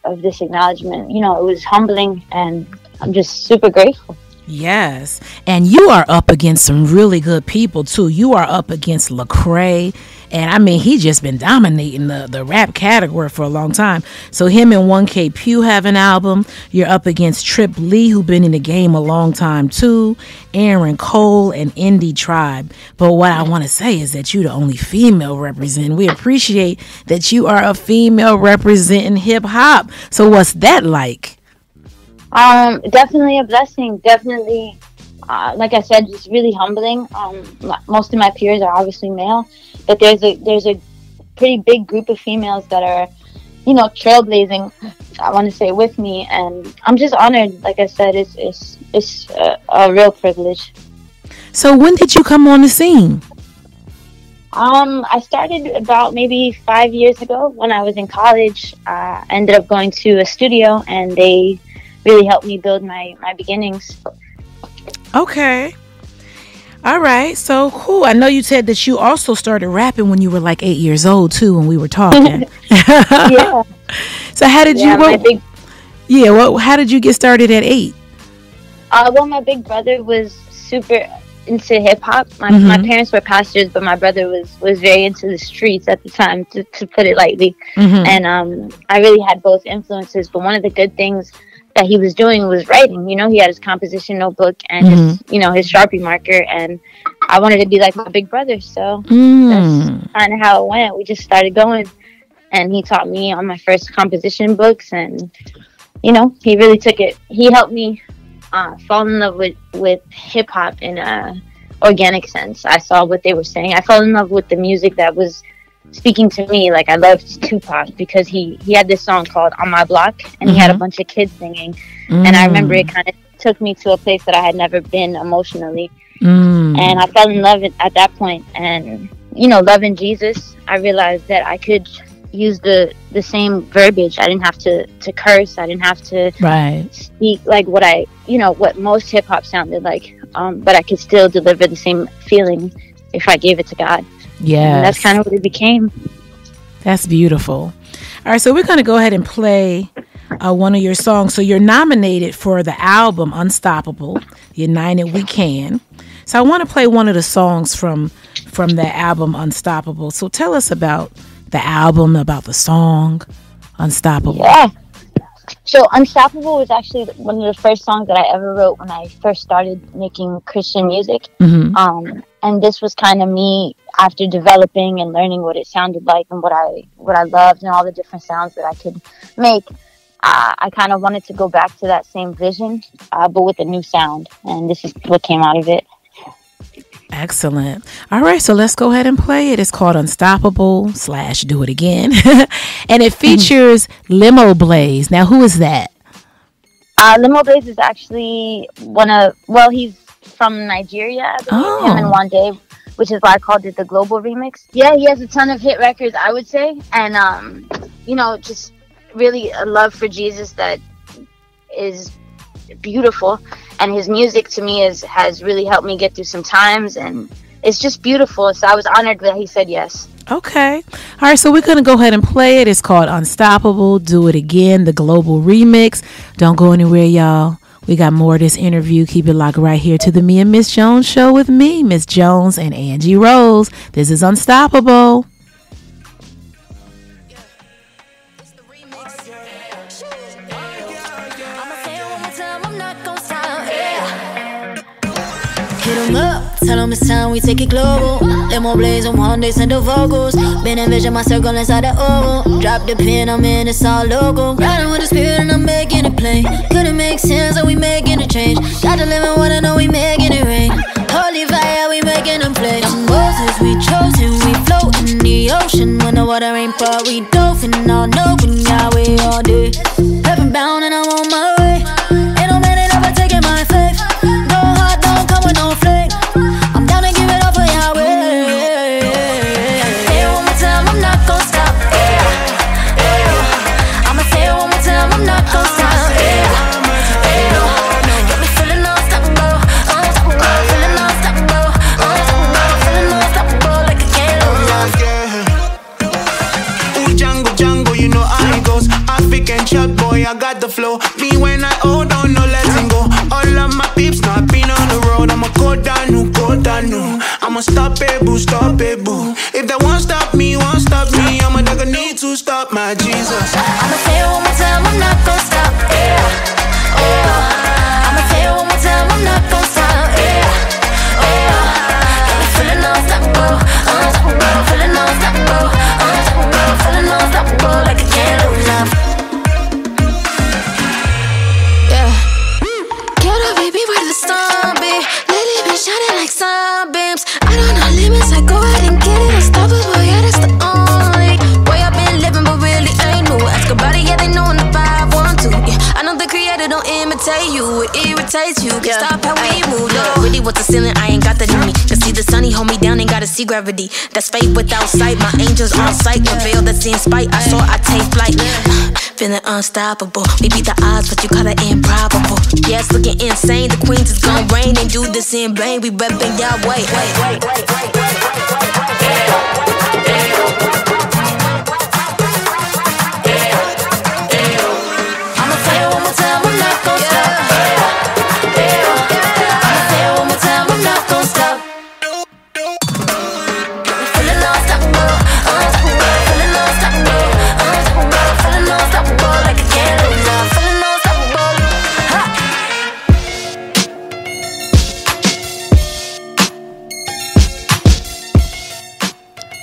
of this acknowledgement, you know, it was humbling, and I'm just super grateful. Yes, and you are up against some really good people too. You are up against Lecrae, and I mean, he's just been dominating the rap category for a long time. So him and 1K Pew have an album. You're up against Trip Lee, who's been in the game a long time too, Aaron Cole, and Indie Tribe. But what I want to say is that you're the only female representing. We appreciate that you are a female representing hip hop. So what's that like? Definitely a blessing. Definitely, like I said, just really humbling. Most of my peers are obviously male, but there's a pretty big group of females that are, you know, trailblazing, I want to say, with me, and I'm just honored. Like I said, it's a real privilege. So when did you come on the scene? I started about maybe 5 years ago when I was in college. I ended up going to a studio, and they really helped me build my beginnings. Okay. All right. So cool. I know you said that you also started rapping when you were like 8 years old too, when we were talking. Yeah. So how did how did you get started at 8? Well, my big brother was super into hip hop. My parents were pastors, but my brother was very into the streets at the time, to put it lightly. Mm-hmm. And I really had both influences, but one of the good things that he was doing was writing. You know, he had his composition notebook and his, you know, his Sharpie marker, and I wanted to be like my big brother, so that's kind of how it went. We just started going, and he taught me on my first composition books, and you know, he really took it. He helped me fall in love with hip-hop in a organic sense. I saw what they were saying. I fell in love with the music that was speaking to me. Like, I loved Tupac because he had this song called On My Block, and he had a bunch of kids singing, and I remember it kind of took me to a place that I had never been emotionally, and I fell in love at that point. And you know, loving Jesus, I realized that I could use the same verbiage. I didn't have to curse. I didn't have to speak like what I, you know, what most hip-hop sounded like, but I could still deliver the same feeling if I gave it to God. Yeah, that's kind of what it became. That's beautiful. All right, so we're going to go ahead and play one of your songs. So you're nominated for the album Unstoppable, United We Can. So I want to play one of the songs from the album Unstoppable. So tell us about the album, about the song Unstoppable. Yeah. So Unstoppable was actually one of the first songs that I ever wrote when I first started making Christian music. And this was kind of me after developing and learning what it sounded like and what I loved and all the different sounds that I could make. I kind of wanted to go back to that same vision, but with a new sound. And this is what came out of it. Excellent. All right, so let's go ahead and play it. It's called Unstoppable / Do It Again. And it features Limo Blaze. Now, who is that? Limo Blaze is actually he's from Nigeria, I believe. Him and Wande, which is why I called it the global remix. Yeah, he has a ton of hit records, I would say. And, you know, just really a love for Jesus that is beautiful. And his music to me has really helped me get through some times, and it's just beautiful. So I was honored that he said yes. Okay. All right, so we're going to go ahead and play it. It's called Unstoppable, Do It Again, the global remix. Don't go anywhere, y'all. We got more of this interview. Keep it locked right here to the Me and Miss Jones show with me, Miss Jones and Angie Rose. This is Unstoppable. Tell them it's time we take it global. Limo blaze and one day send the vocals. Been envision my circle inside the oval. Drop the pin, I'm in, it's all local. Riding with the spirit and I'm making it plain. Couldn't make sense, so we making a change. Got to live in what I know, we making it rain. Holy fire, we making them play. I'm Moses, we chosen, we float in the ocean. When the water ain't far, we dolphin. All know when Yahweh all day. Heaven bound and I'm on my way. Ain't no man ain't ever taking my faith. No heart, don't come with no flame. I'm down to give it all for Yahweh. Say it one more time, I'm not gon' stop. I'ma say it one more time, I'm not gon' stop. Shot boy, I got the flow. Me when I hold on, no letting go. All of my peeps not been on the road. I'ma go down, new I'ma stop it, boo. If they won't stop me, I'ma never need to stop my Jesus. I'ma say it one more time, I'm not gon' stop, yeah, yeah. I'ma say it one more time, I'm not gon' stop, yeah, yeah. Got me feeling unstoppable, unstoppable, feeling unstoppable, unstoppable, feeling unstoppable, like I can't lose now. Sunbeams, I don't know limits, I go out and get it. Unstoppable, yeah, that's the only way I've been living, but really ain't new. Ask about it, yeah, they know I'm the 512. Yeah, I know the creator don't imitate you, it irritates you. Can't stop how we move, though. Really what's the ceiling, I ain't got the dummy. Can see the sunny, hold me down, ain't gotta see gravity. That's faith without sight, my angels on sight. Reveal that's in spite, I saw I take flight. Feeling unstoppable. We beat the odds, but you call it improbable. Yeah, it's looking insane. The queens is gon' reign and do this in blame. We reppin' Yahweh. I'ma say it one more time, I'm not gon' stop. I'ma say it one more time, I'm not gon' stop.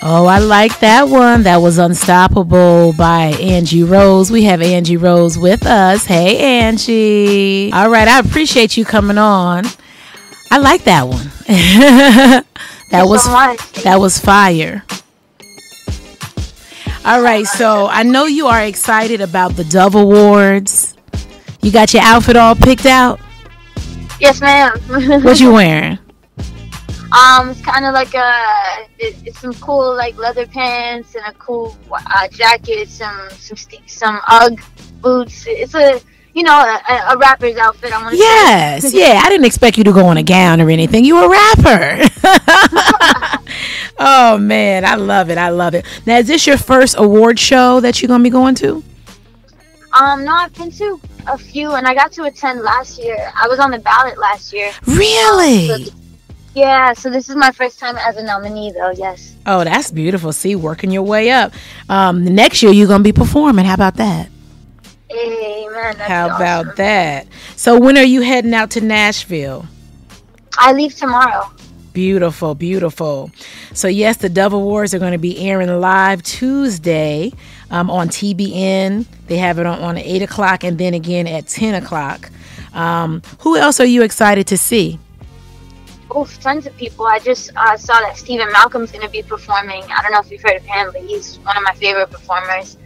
Oh, I like that one. That was Unstoppable by Angie Rose. We have Angie Rose with us. Hey, Angie. All right, I appreciate you coming on. I like that one. that was fire. All right, so I know you are excited about the Dove Awards. You got your outfit all picked out? Yes, ma'am. What you wearing? It's kind of like it's some cool like leather pants and a cool jacket, some UGG boots. It's a rapper's outfit. I want to. Yes, say. Yeah. I didn't expect you to go in a gown or anything. You a rapper. Oh man, I love it. I love it. Now, is this your first award show that you're gonna be going to? No, I've been to a few, and I got to attend last year. I was on the ballot last year. Really. Yeah, so this is my first time as a nominee, though, yes. Oh, that's beautiful. See, working your way up. Next year, you're going to be performing. How about that? Amen. How about awesome. That? So when are you heading out to Nashville? I leave tomorrow. Beautiful, beautiful. So, yes, the Dove Awards are going to be airing live Tuesday on TBN. They have it on 8 o'clock and then again at 10 o'clock. Who else are you excited to see? Oof, tons of people. I just saw that Stephen Malcolm's going to be performing. I don't know if you've heard of him, but he's one of my favorite performers.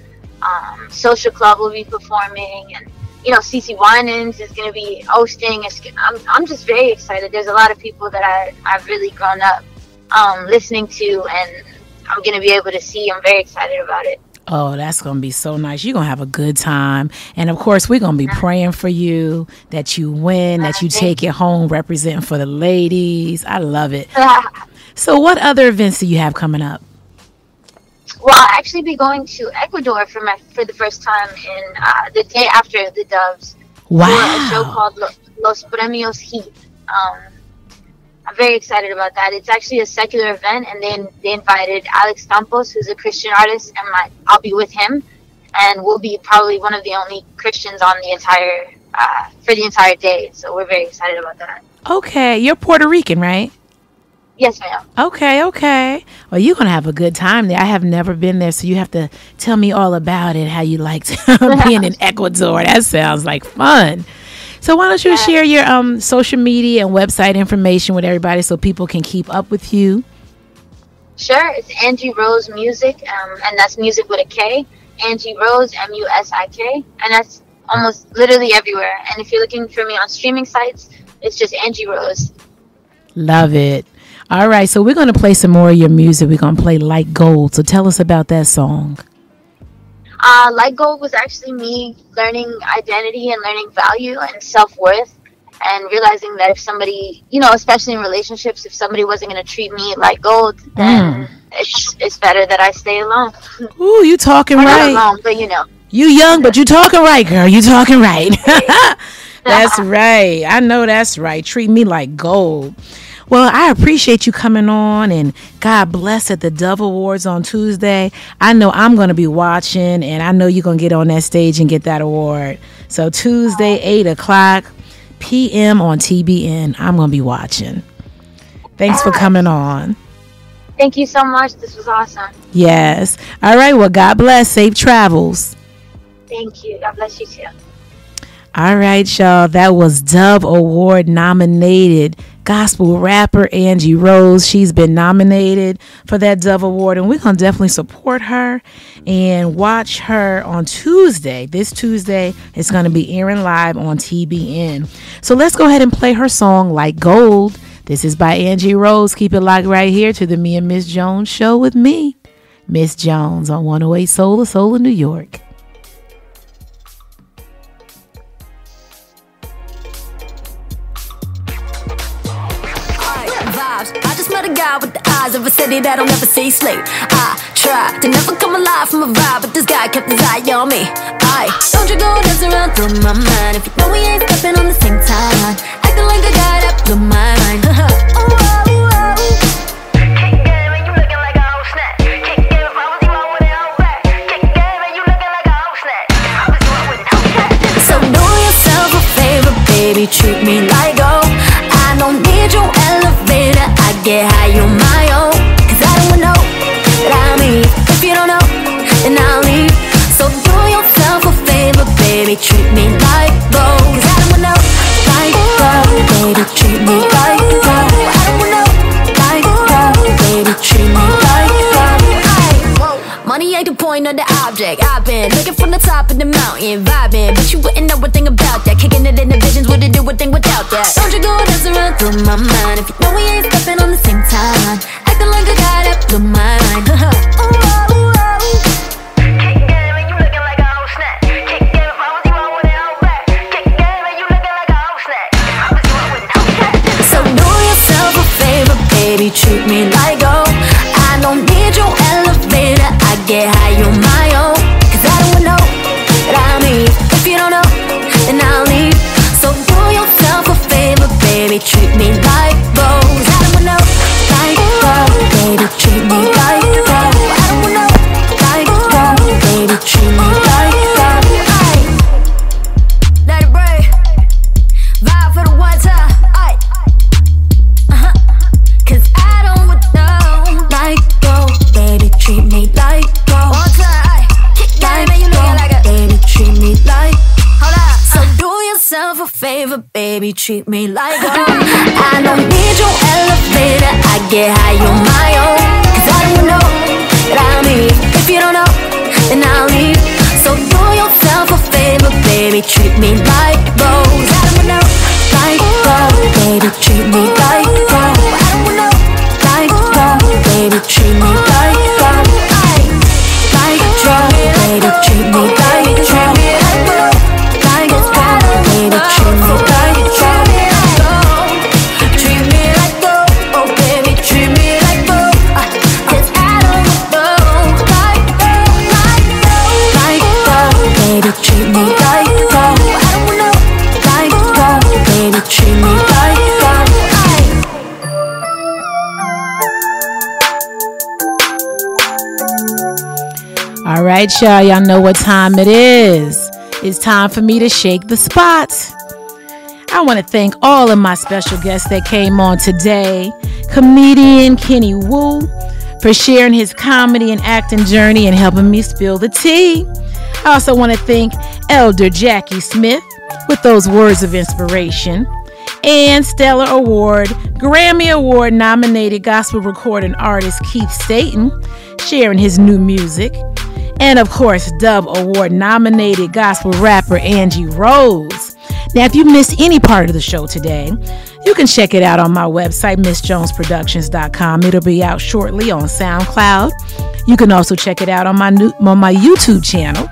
Social Club will be performing, and CeCe Winans is going to be hosting. I'm just very excited. There's a lot of people that I've really grown up listening to, and I'm going to be able to see. I'm very excited about it. Oh, that's going to be so nice. You're going to have a good time. And, of course, we're going to be praying for you, that you win, that you take it home, representing for the ladies. I love it. So what other events do you have coming up? Well, I'll actually be going to Ecuador for the first time in the day after the Doves. Wow. For a show called Los Premios Heat. I'm very excited about that. It's actually a secular event, and then they invited Alex Campos, who's a Christian artist, and I'll be with him, and we'll be probably one of the only Christians on the entire for the entire day. So we're very excited about that. Okay, you're Puerto Rican, right? Yes, ma'am. Okay, okay. Well, you're going to have a good time there. I have never been there, so you have to tell me all about it, how you liked being in Ecuador. That sounds like fun. So why don't you share your social media and website information with everybody so people can keep up with you? Sure. It's Angie Rose Music, and that's music with a K. Angie Rose, M-U-S-I-K. And that's almost literally everywhere. And if you're looking for me on streaming sites, it's just Angie Rose. Love it. All right. So we're going to play some more of your music. We're going to play Like Gold. So tell us about that song. Like Gold was actually me learning identity and learning value and self-worth and realizing that if somebody, you know, especially in relationships, if somebody wasn't going to treat me like gold, then it's better that I stay alone. Ooh, you talking right. Not alone, but you know. You young, but you talking right, girl. You talking right. That's right. I know that's right. Treat me like gold. Well, I appreciate you coming on, and God bless at the Dove Awards on Tuesday. I know I'm going to be watching, and I know you're going to get on that stage and get that award. So Tuesday, 8 o'clock p.m. on TBN. I'm going to be watching. Thanks for coming on. Thank you so much. This was awesome. Yes. All right. Well, God bless. Safe travels. Thank you. God bless you, too. All right, y'all. That was Dove Award nominated gospel rapper Angie Rose. She's been nominated for that Dove Award, and we're going to definitely support her and watch her on Tuesday. This Tuesday, it's going to be airing live on TBN. So let's go ahead and play her song, Like Gold. This is by Angie Rose. Keep it locked right here to the Me and Miss Jones show with me, Miss Jones, on 108 Soul, the Soul of New York. Met a guy with the eyes of a city that I'll never see sleep. I tried to never come alive from a ride, but this guy kept his eye on me. Aye. Don't you go dancing around through my mind if you know we ain't stepping on the same timeline, acting like I got up to my mind. Oh, oh, oh. Kick game and you looking like a whole snack. Kick game if I was you, I wouldn't hold back. Kick game and you looking like a whole snack. I was you, I wouldn't hold back. So do yourself a favor, baby, treat me like gold. I don't need your elevator, I get high on my own. Cause I don't know that I'll leave. If you don't know, then I'll leave. So do yourself a favor, baby, treat me like gold. Cause I don't know, like gold, baby, treat me like gold. I don't know, like gold, baby, treat me like gold. Money ain't the point of the object. I've been looking from the top of the mountain, vibing, but you wouldn't know a thing about that. Kicking it in the visions, wouldn't do a thing without that. Don't you go dancing around through my mind if you know we ain't stepping on the same timeline, acting like I got up to my mind. Oh, oh, oh. Kick game and you looking like a whole snack. Kick game if I was you, I wouldn't hold back. Kick game and you looking like a whole snack. I was you, I wouldn't hold back. So do yourself a favor, baby, treat me like gold. I don't need your elevator, I get high on my own. Cause I don't know that I'll leave. If you don't know, then I'll leave. So do yourself a favor, baby, treat me like gold. I don't know, like gold, baby, treat me like gold. I don't know, like gold, baby, treat me like gold. Aye. Let it break. Vibe for the winter. Aye. Cause I don't know, like gold, baby, treat me like gold. All time. Kick game and you looking like a baby, treat me like gold. Yourself a favor, baby, treat me like gold. I don't need your elevator, I get high on my own. Cause I don't know that I'll leave. If you don't know, then I'll leave. So do yourself a favor, baby, treat me like gold. I don't know, like gold, baby, treat me like gold. I don't know, like gold, baby, treat me like gold. Like gold, baby, treat me like gold. All right, y'all. Y'all know what time it is. It's time for me to shake the spot. I want to thank all of my special guests that came on today. Comedian Kenney Woo for sharing his comedy and acting journey and helping me spill the tea. I also want to thank Elder Jackie Smith with those words of inspiration. And Stellar Award, Grammy Award nominated gospel recording artist Keith Satan sharing his new music. And of course, Dove Award nominated gospel rapper Angie Rose. Now, if you missed any part of the show today, you can check it out on my website, MissJonesProductions.com. It'll be out shortly on SoundCloud. You can also check it out on my YouTube channel,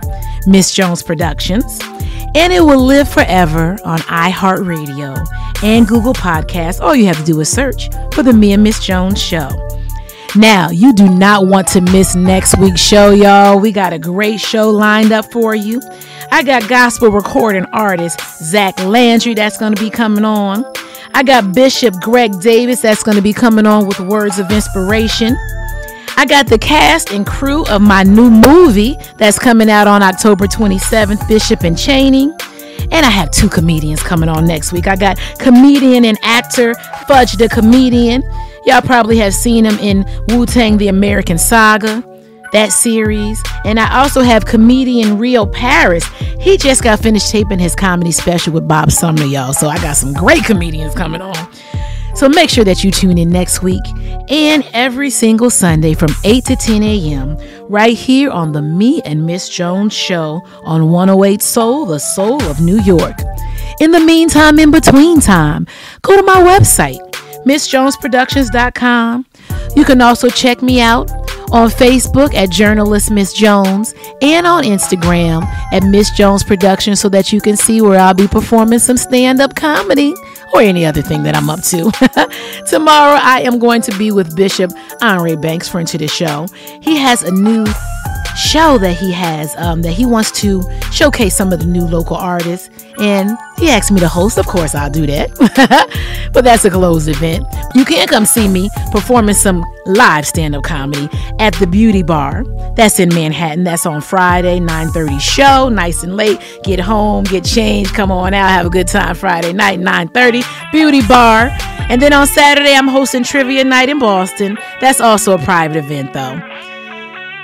Miss Jones Productions. And it will live forever on iHeartRadio and Google Podcasts. All you have to do is search for the Me and Miss Jones Show. Now, you do not want to miss next week's show, y'all. We got a great show lined up for you. I got gospel recording artist Zach Landry that's going to be coming on. I got Bishop Greg Davis that's going to be coming on with words of inspiration. I got the cast and crew of my new movie that's coming out on October 27th, Bishop and Channing. And I have two comedians coming on next week. I got comedian and actor Fudge the Comedian. Y'all probably have seen him in Wu-Tang, The American Saga, that series. And I also have comedian Rio Paris. He just got finished taping his comedy special with Bob Sumner, y'all. So I got some great comedians coming on. So make sure that you tune in next week and every single Sunday from 8 to 10 a.m. right here on the Me and Miss Jones Show on 108 Soul, the soul of New York. In the meantime, in between time, go to my website, MissJonesProductions.com. You can also check me out on Facebook at Journalist Miss Jones and on Instagram at Miss Jones Productions so that you can see where I'll be performing some stand-up comedy or any other thing that I'm up to. Tomorrow, I am going to be with Bishop Henry Banks for Into the Show. He has a new show that he has that he wants to showcase some of the new local artists, and he asked me to host. Of course I'll do that. But that's a closed event. You can come see me performing some live stand-up comedy at the Beauty Bar that's in Manhattan. That's on Friday, 9:30 show, nice and late. Get home, get changed, come on out, have a good time. Friday night, 9:30, Beauty Bar. And then on Saturday I'm hosting Trivia Night in Boston. That's also a private event though.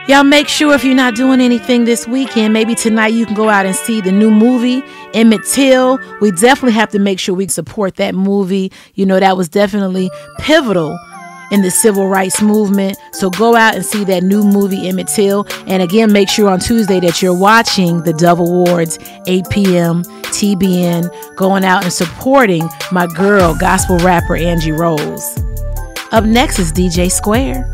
Y'all make sure if you're not doing anything this weekend, maybe tonight you can go out and see the new movie, Emmett Till. We definitely have to make sure we support that movie. You know, that was definitely pivotal in the civil rights movement. So go out and see that new movie, Emmett Till. And again, make sure on Tuesday that you're watching the Dove Awards, 8 p.m., TBN, going out and supporting my girl, gospel rapper Angie Rose. Up next is DJ Square.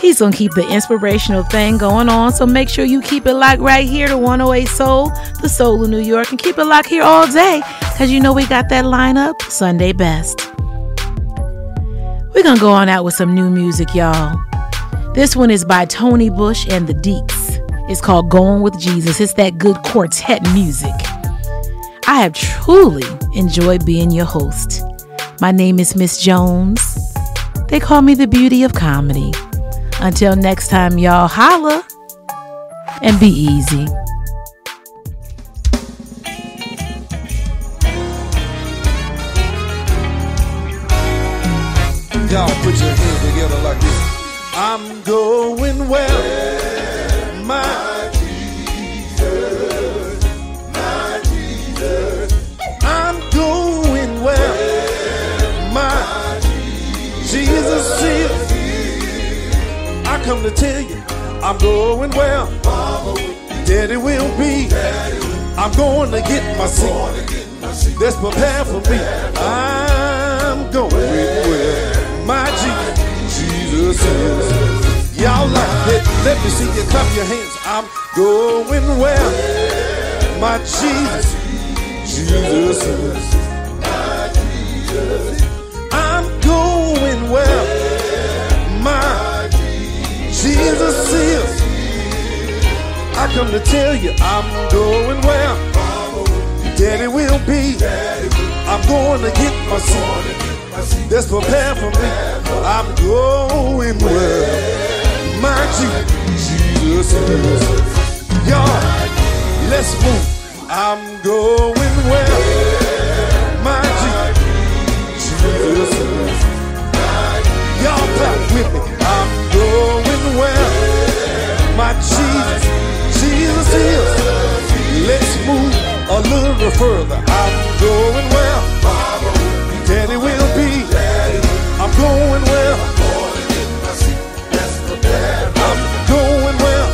He's going to keep the inspirational thing going on. So make sure you keep it locked right here to 108 Soul, the soul of New York. And keep it locked here all day because you know we got that lineup, Sunday Best. We're going to go on out with some new music, y'all. This one is by Tony Bush and the Deeks. It's called Going With Jesus. It's that good quartet music. I have truly enjoyed being your host. My name is Miss Jones. They call me the beauty of comedy. Until next time, y'all, holla and be easy. Y'all put your hands together like this. I'm going where my Jesus, my Jesus. I'm going where my Jesus is. I come to tell you, I'm going well. Mama, Daddy will be. Daddy will. I'm going to get my seat. That's prepared for me. I'm going well. My Jesus is. Y'all like that? Let me see you clap your hands. I'm going well. My Jesus, Jesus is. I'm going well. My Jesus is. I come to tell you I'm going well. Daddy will be. I'm going to get my seat. That's prepared for me. I'm going well. My Jesus is. Y'all, let's move. I'm going well. My Jesus. further. I'm going well. Daddy will be. I'm going well. I'm going well.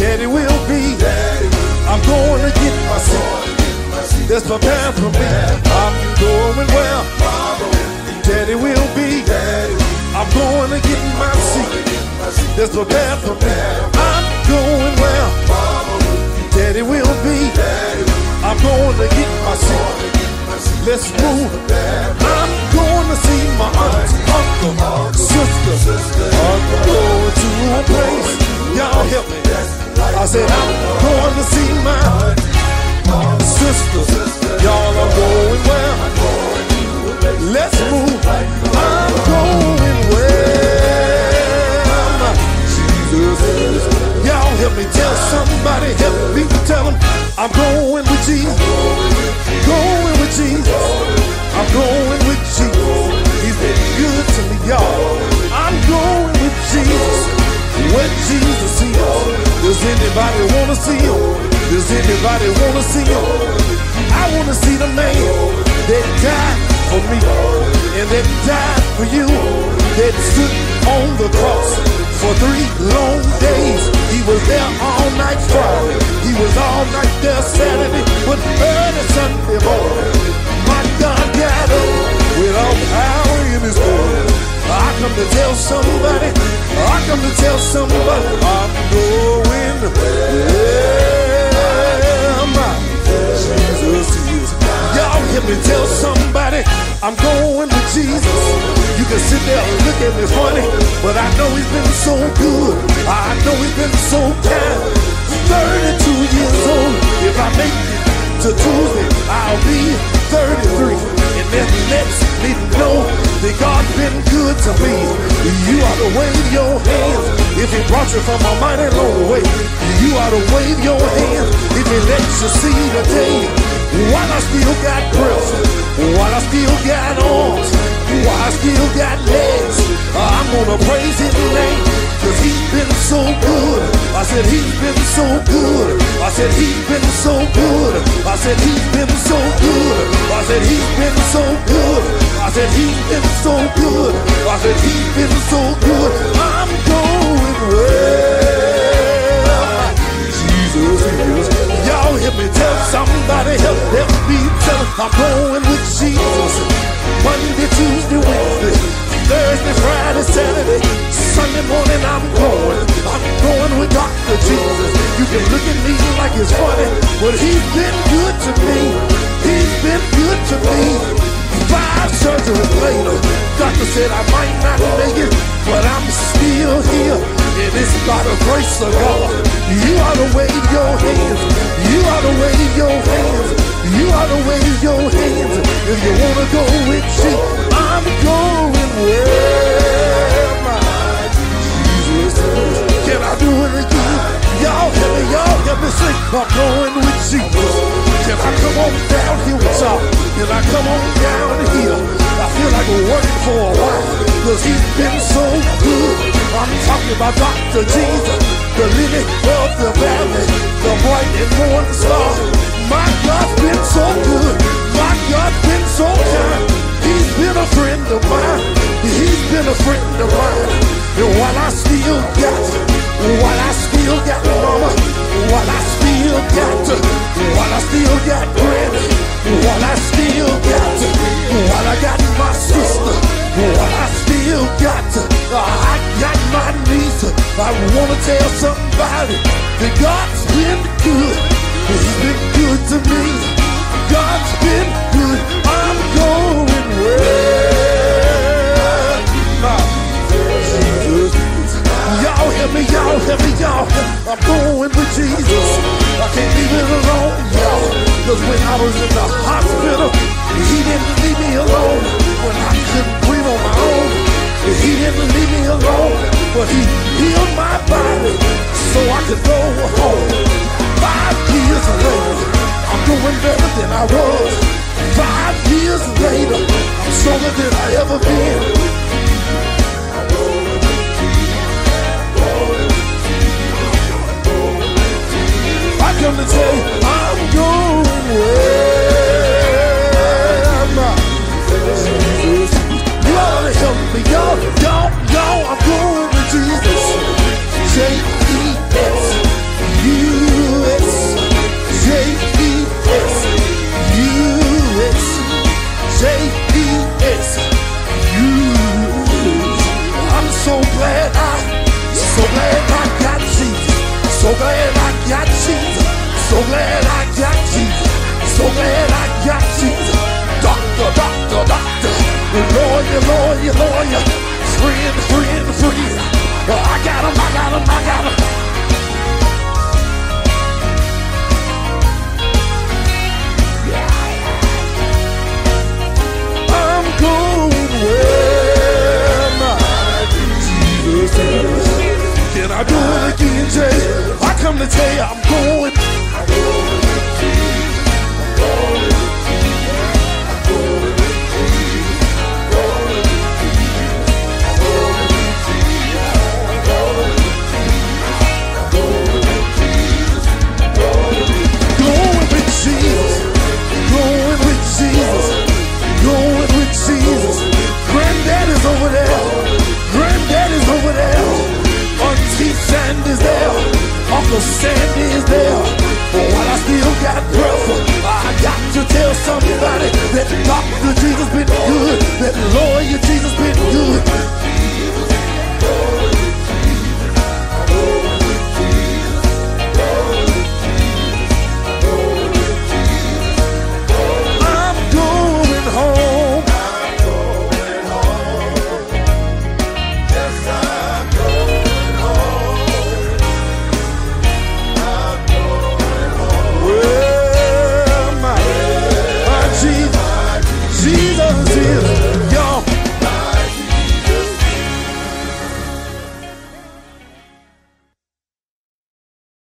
Daddy will be. I'm going to get my seat. That's prepared for me. I'm going well. Daddy will be. I'm going to get my seat. That's prepared for me. I'm going well. Daddy will be. I'm going to get my seat. Let's move. I'm going to see my aunt, uncle, sister. I'm going to a place. Y'all help me. I said I'm going to see my aunt, sister. Y'all are going well. Let's move. I'm going well. Jesus. Y'all help me. Tell somebody. Help me. Tell them I'm going with Jesus. Going with Jesus, I'm going with Jesus. He's been good to me, y'all. I'm going with Jesus. When Jesus sees, does anybody wanna see him? Does anybody wanna see him? I wanna see the man that died for me and that died for you. That stood on the cross for 3 long days. He was there all night Friday. He was all night there Saturday, but early Sunday morning, my God got up with all power in his glory. I come to tell somebody. I come to tell somebody. I'm going well. Jesus is. Y'all hear me tell somebody. I'm going with Jesus. You can sit there and look at me funny, but I know he's been so good. I know he's been so kind. 32 years old. If I make it to Tuesday, I'll be 33. And that lets me know that God's been good to me. You ought to wave your hands if he brought you from a mighty long way. You ought to wave your hands if he lets you see the day. While I still got breath, while I still got arms, while I still got legs, I'm gonna praise his name, cause he's been so good. I said he's been so good. I said he's been so good. I said he's been so good. I said he's been so good. I said he's been so good. I said he's been so good. I'm going well. Jesus is. Y'all help me tell somebody, help me tell. I'm going with Jesus. Monday, Tuesday, Wednesday, Thursday, Friday, Saturday, Sunday morning I'm going. I'm going with Dr. Jesus. You can look at me like it's funny, but he's been good to me. He's been good to me. 5 surgeries later, doctor said I might not make it, but I'm still here. And it's by the grace of God. You ought to wave your hands. You ought to wave your hands. You ought to wave your hands. If you want to go with you, I'm going well. My Jesus. Can I do it again? Y'all help me sing. I'm going with Jesus. Can I come on down here with y'all? Can I come on down here? I feel like we're working for a while, cause he's been so good. I'm talking about Dr. Jesus, the lily of the valley, the bright and morning star. My God's been so good. My God's been so kind. He's been a friend of mine. He's been a friend of mine. And while I still got mama, while I still got granny, while I got my sister, while I still got to. I got my knees. I wanna tell somebody that God's been good. He's been good to me. God's been good. I'm going well. My Jesus. Y'all help me, y'all help me, y'all. I'm going with Jesus. I can't leave it alone, y'all. Cause when I was in the hospital, he didn't leave me alone. When I couldn't breathe on my own, he didn't leave me alone, but he healed my body so I could go home. 5 years later, I'm doing better than I was. 5 years later, I'm stronger than I ever been. I come to tell you, I'm going well. man, I got you. Doctor, doctor, doctor. Lawyer, lawyer, lawyer. Friend, friend, friend. I got him, I got him, I got him. I'm going where my Jesus is. Can I do it again, Jay? I come to tell you I'm going.